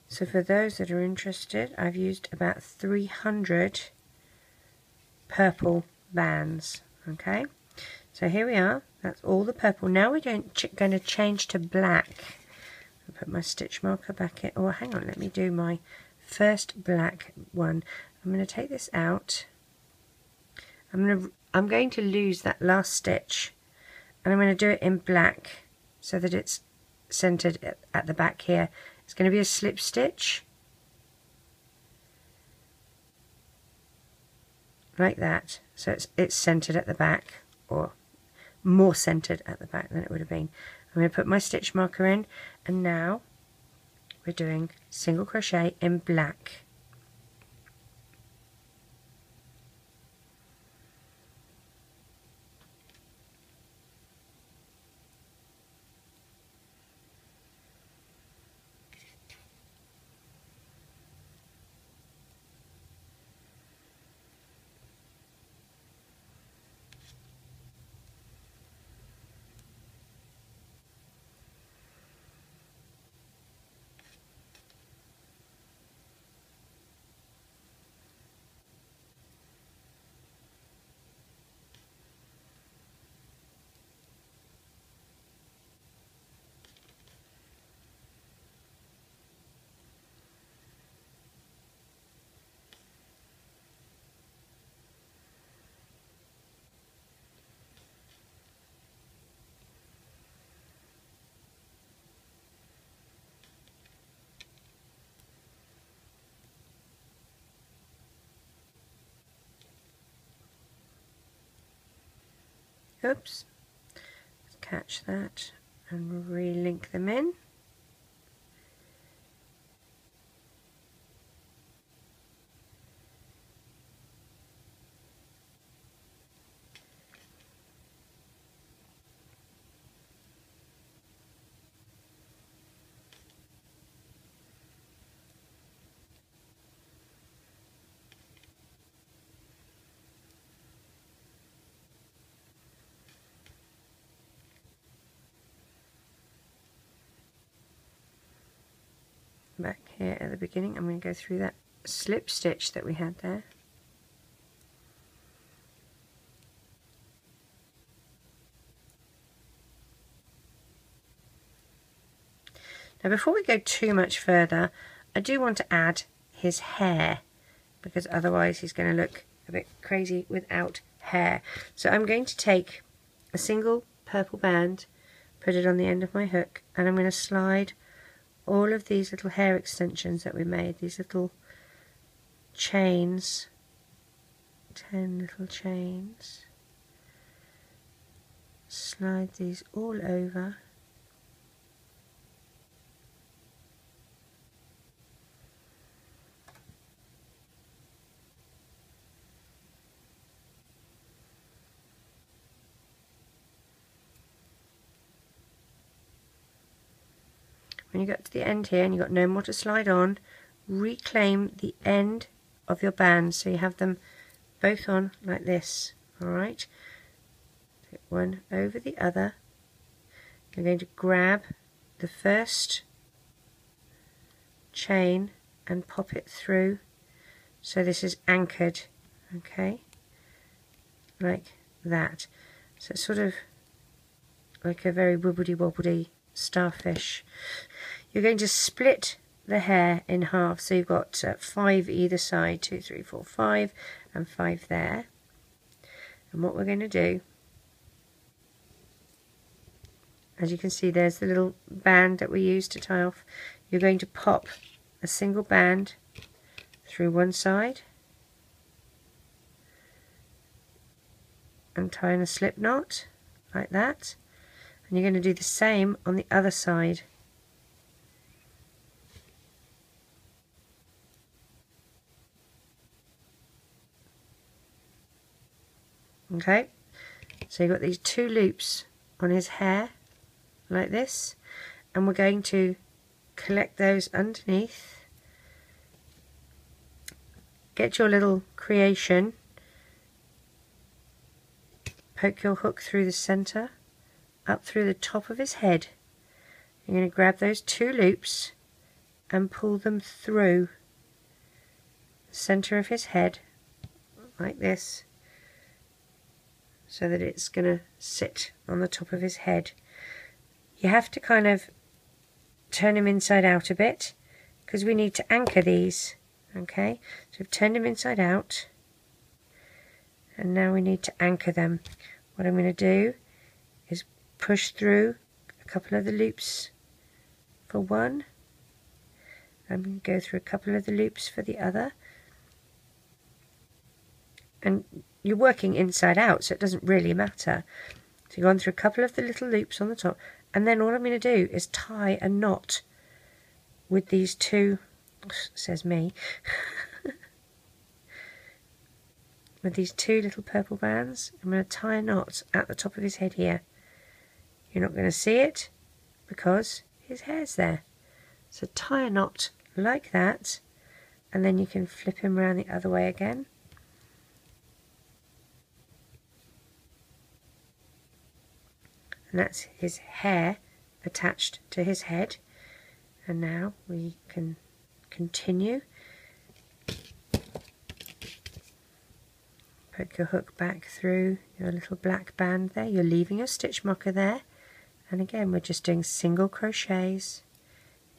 So for those that are interested, I've used about 300 purple bands, okay? So here we are, that's all the purple. Now we're going to change to black. I'll put my stitch marker back in. Oh, hang on, let me do my first black one. I'm going to take this out I'm going to lose that last stitch, and I'm going to do it in black so that it's centered at the back here. It's going to be a slip stitch like that, so it's centered at the back, or more centered at the back than it would have been. I'm going to put my stitch marker in, and now we're doing single crochet in black. Oops, let's catch that and relink them in. Back here at the beginning, I'm going to go through that slip stitch that we had there. Now, before we go too much further, I do want to add his hair, because otherwise he's going to look a bit crazy without hair. So I'm going to take a single purple band, put it on the end of my hook, and I'm going to slide all of these little hair extensions that we made, these little chains, 10 little chains, slide these all over, when you get to the end here and you've got no more to slide on, reclaim the end of your band so you have them both on like this. Alright, put one over the other. You're going to grab the first chain and pop it through so this is anchored, okay, like that. So it's sort of like a very wobbledy-wobbledy starfish. You're going to split the hair in half, so you've got 5 either side, 2, 3, 4, 5, and 5 there. And what we're going to do, as you can see, there's the little band that we used to tie off. You're going to pop a single band through one side and tie in a slip knot like that. And you're going to do the same on the other side. Okay, so you've got these 2 loops on his hair like this, and we're going to collect those underneath. Get your little creation, poke your hook through the center, up through the top of his head. You're going to grab those 2 loops and pull them through the centre of his head like this, so that it's going to sit on the top of his head. You have to kind of turn him inside out a bit because we need to anchor these. Okay, so I've turned him inside out and now we need to anchor them. What I'm going to do is push through a couple of the loops for one. I'm going to go through a couple of the loops for the other. And you're working inside out, so it doesn't really matter. So you've gone through a couple of the little loops on the top, and then all I'm going to do is tie a knot with these two, says me, with these two little purple bands. I'm going to tie a knot at the top of his head here. You're not going to see it because his hair's there. So tie a knot like that, and then you can flip him around the other way again. And that's his hair attached to his head. And now we can continue. Put your hook back through your little black band there. You're leaving a stitch marker there. And again, we're just doing single crochets.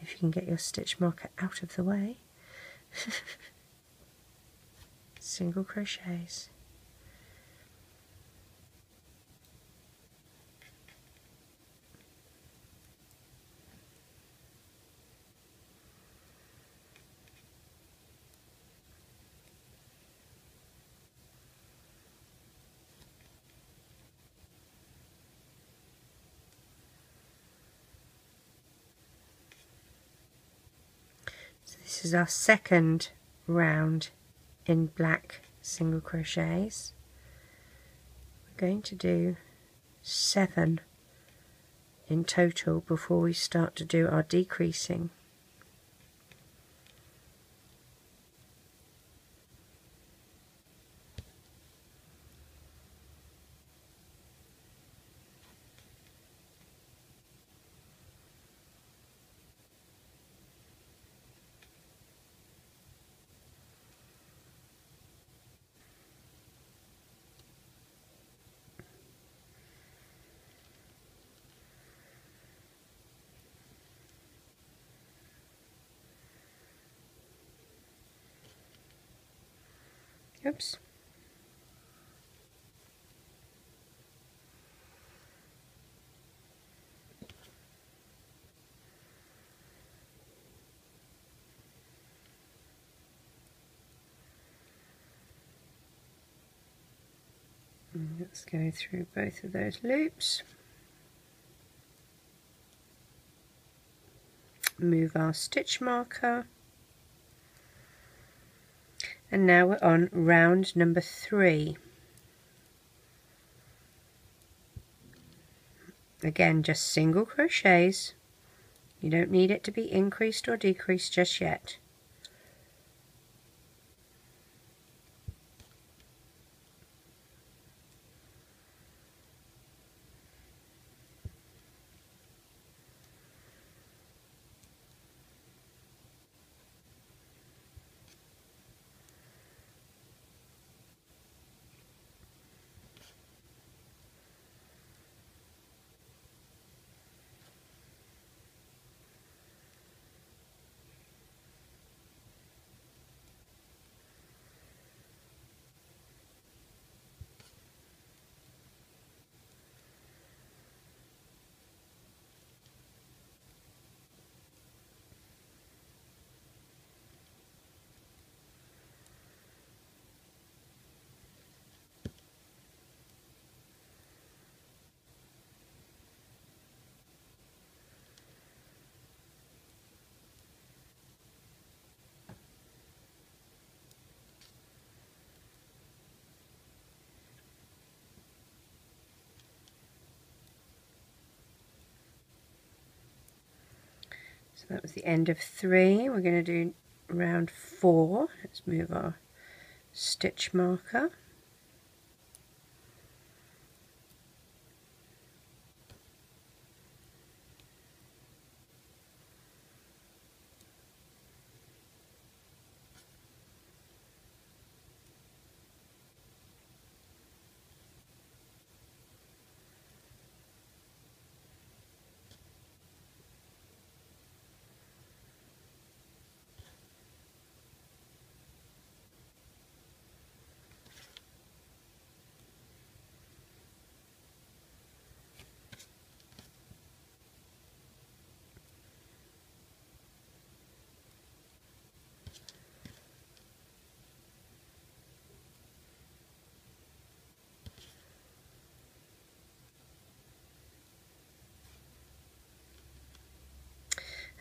If you can get your stitch marker out of the way. Single crochets. This is our second round in black single crochets. We're going to do 7 in total before we start to do our decreasing. Oops. And let's go through both of those loops. Move our stitch marker. And now we're on round number 3. Again, just single crochets. You don't need it to be increased or decreased just yet. So that was the end of 3. We're going to do round 4. Let's move our stitch marker.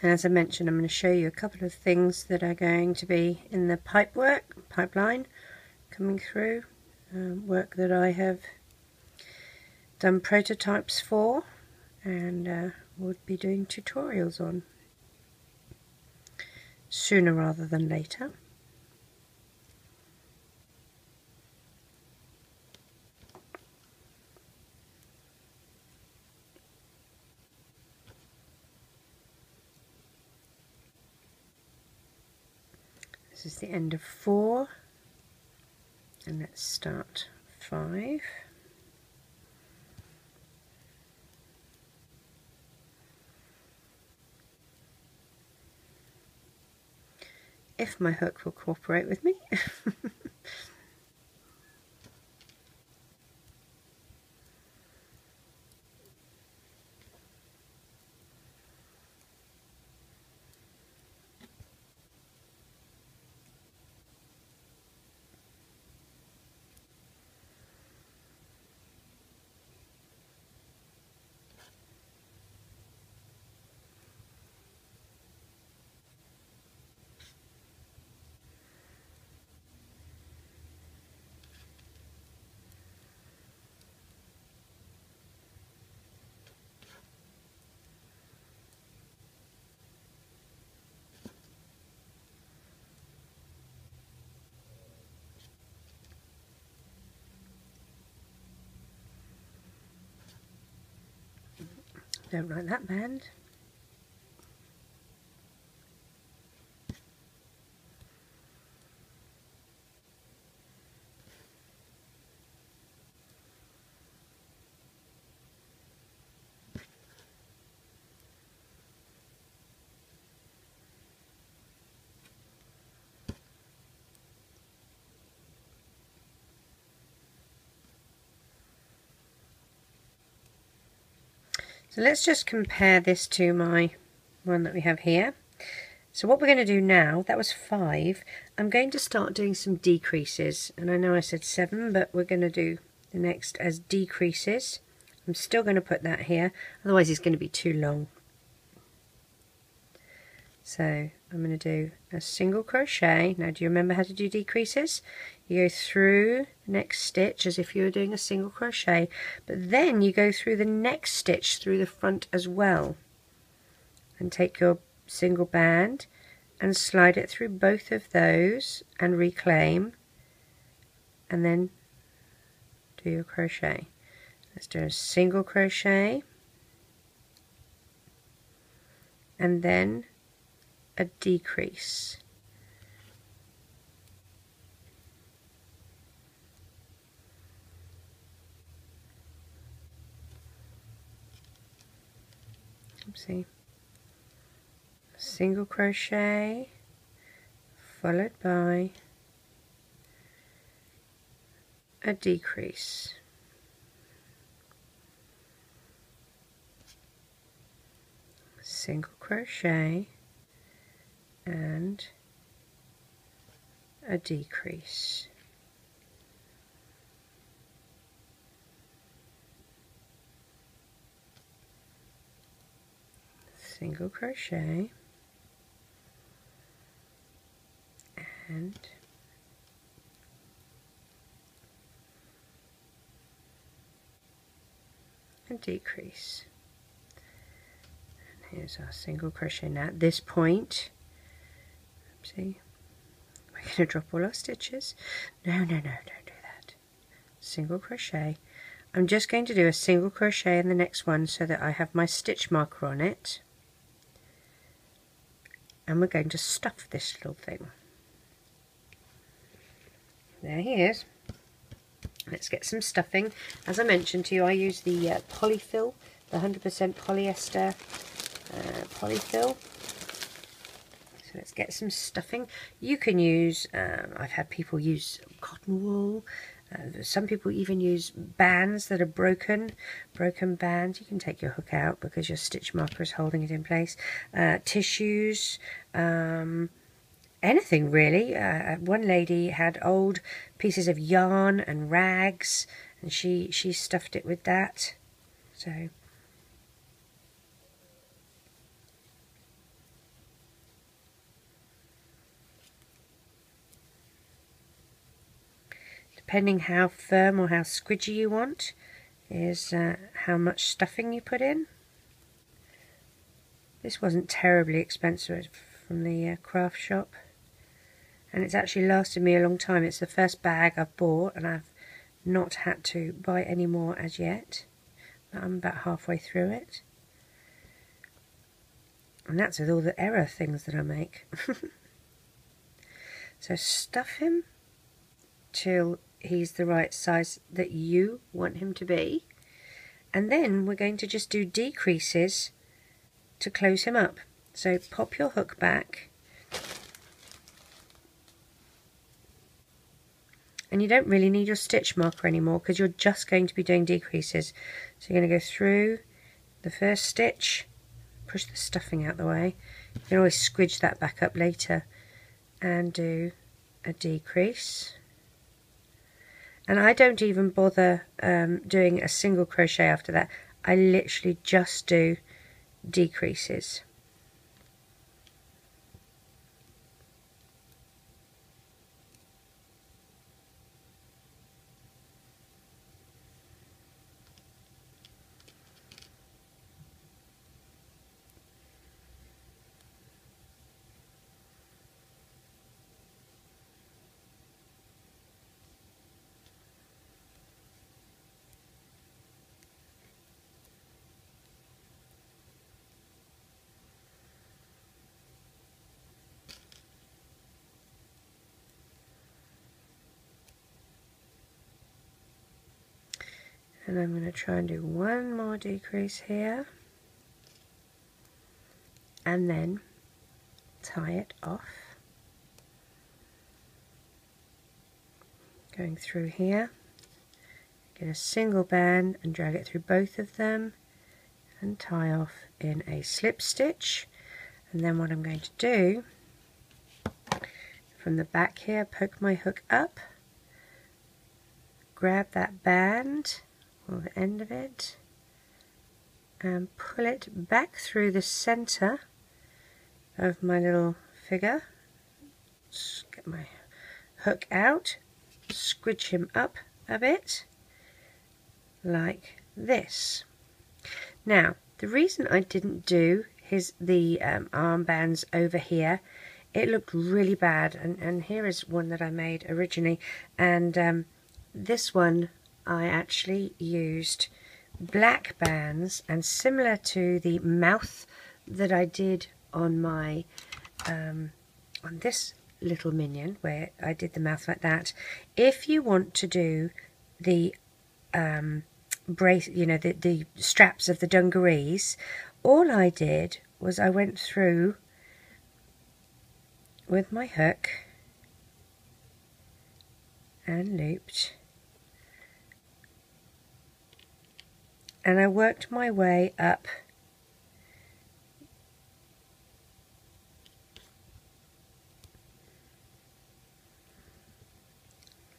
And as I mentioned, I'm going to show you a couple of things that are going to be in the pipeline coming through, work that I have done prototypes for and would be doing tutorials on sooner rather than later. This is the end of 4, and let's start 5. If my hook will cooperate with me. Don't like that band. So let's just compare this to my one that we have here. So what we're going to do now, that was 5, I'm going to start doing some decreases, and I know I said 7, but we're going to do the next as decreases. I'm still going to put that here, otherwise it's going to be too long. So I'm going to do a single crochet. Now, do you remember how to do decreases? You go through the next stitch as if you were doing a single crochet, but then you go through the next stitch through the front as well, and take your single band and slide it through both of those and reclaim, and then do your crochet. Let's do a single crochet and then a decrease. Oopsie. Single crochet followed by a decrease. Single crochet and a decrease. Single crochet and a decrease. And here's our single crochet. Now at this point, see, we're going to drop all our stitches. No, don't do that. Single crochet. I'm just going to do a single crochet in the next one so that I have my stitch marker on it, and we're going to stuff this little thing. There he is. Let's get some stuffing. As I mentioned to you, I use the polyfill, the 100% polyester polyfill. Let's get some stuffing. You can use, I've had people use cotton wool, some people even use bands that are broken bands. You can take your hook out because your stitch marker is holding it in place. Tissues, anything really. One lady had old pieces of yarn and rags, and she stuffed it with that. So depending how firm or how squidgy you want is how much stuffing you put in. This wasn't terribly expensive from the craft shop, and it's actually lasted me a long time. It's the first bag I've bought, and I've not had to buy any more as yet. I'm about halfway through it, and that's with all the error things that I make. So stuff him till he's the right size that you want him to be, and then we're going to just do decreases to close him up. So pop your hook back, and you don't really need your stitch marker anymore because you're just going to be doing decreases. So you're going to go through the first stitch, push the stuffing out the way. You can always squidge that back up later and do a decrease. And I don't even bother doing a single crochet after that. I literally just do decreases. And I'm going to try and do one more decrease here, and then tie it off. Going through here, get a single band and drag it through both of them and tie off in a slip stitch. And then what I'm going to do, from the back here, poke my hook up, grab that band or the end of it, and pull it back through the center of my little figure. Just get my hook out, squidge him up a bit like this. Now the reason I didn't do the armbands over here, it looked really bad, and here is one that I made originally, and this one I actually used black bands, and similar to the mouth that I did on my on this little minion where I did the mouth like that. If you want to do the brace, you know, the straps of the dungarees, all I did was I went through with my hook and looped. And I worked my way up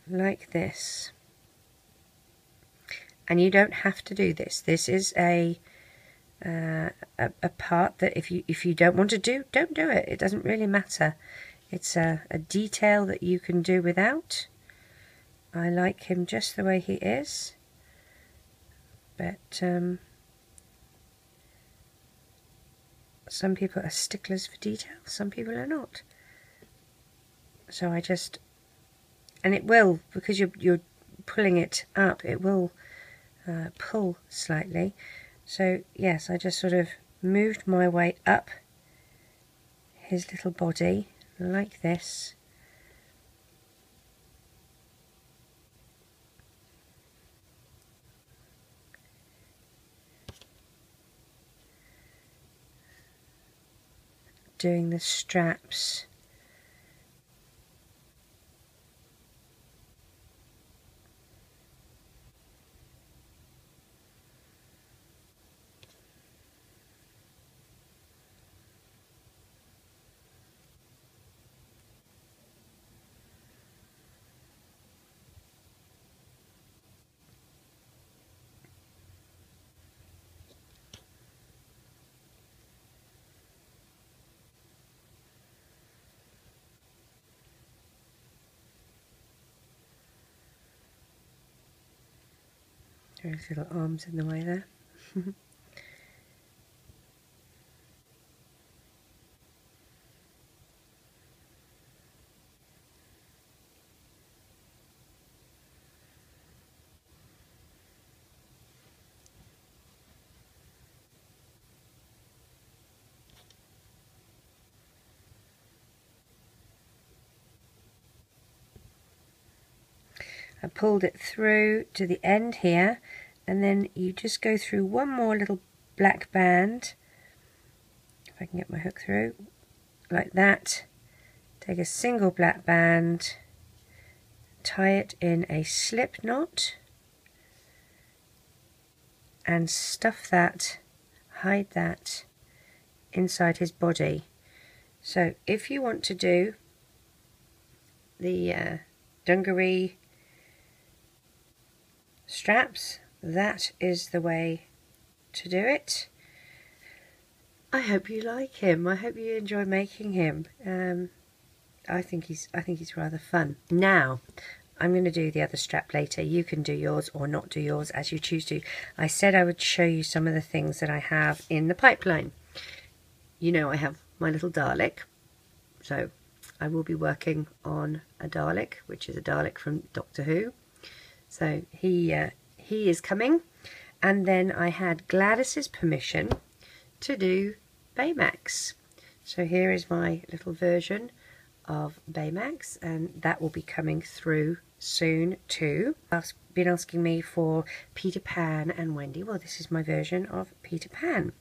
like this. And you don't have to do this. This is a part that if you don't want to do, don't do it. It doesn't really matter. It's a detail that you can do without. I like him just the way he is. But some people are sticklers for detail, some people are not. So I just, and it will, because you're pulling it up, it will pull slightly. So yes, I just sort of moved my way up his little body like this. Doing the straps Those little arms in the way there. I pulled it through to the end here, and then you just go through one more little black band, if I can get my hook through, like that. Take a single black band, tie it in a slip knot, and stuff that, hide that inside his body. So if you want to do the dungaree straps, that is the way to do it. I hope you like him. I hope you enjoy making him. I think he's rather fun. Now I'm going to do the other strap later. You can do yours or not do yours as you choose to. I said I would show you some of the things that I have in the pipeline. You know, I have my little Dalek, so I will be working on a Dalek, which is a Dalek from Doctor Who. So he is coming, and then I had Gladys's permission to do Baymax. So here is my little version of Baymax, and that will be coming through soon too. I've been asking me for Peter Pan and Wendy. Well, this is my version of Peter Pan.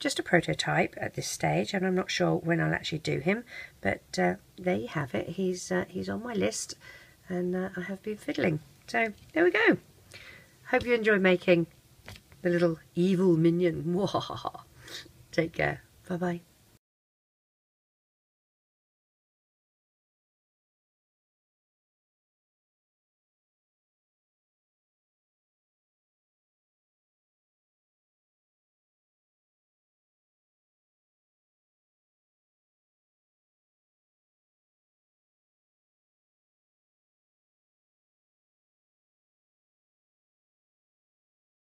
Just a prototype at this stage, and I'm not sure when I'll actually do him, but there you have it. He's on my list. And I have been fiddling. So there we go. Hope you enjoy making the little evil minion. Take care. Bye bye.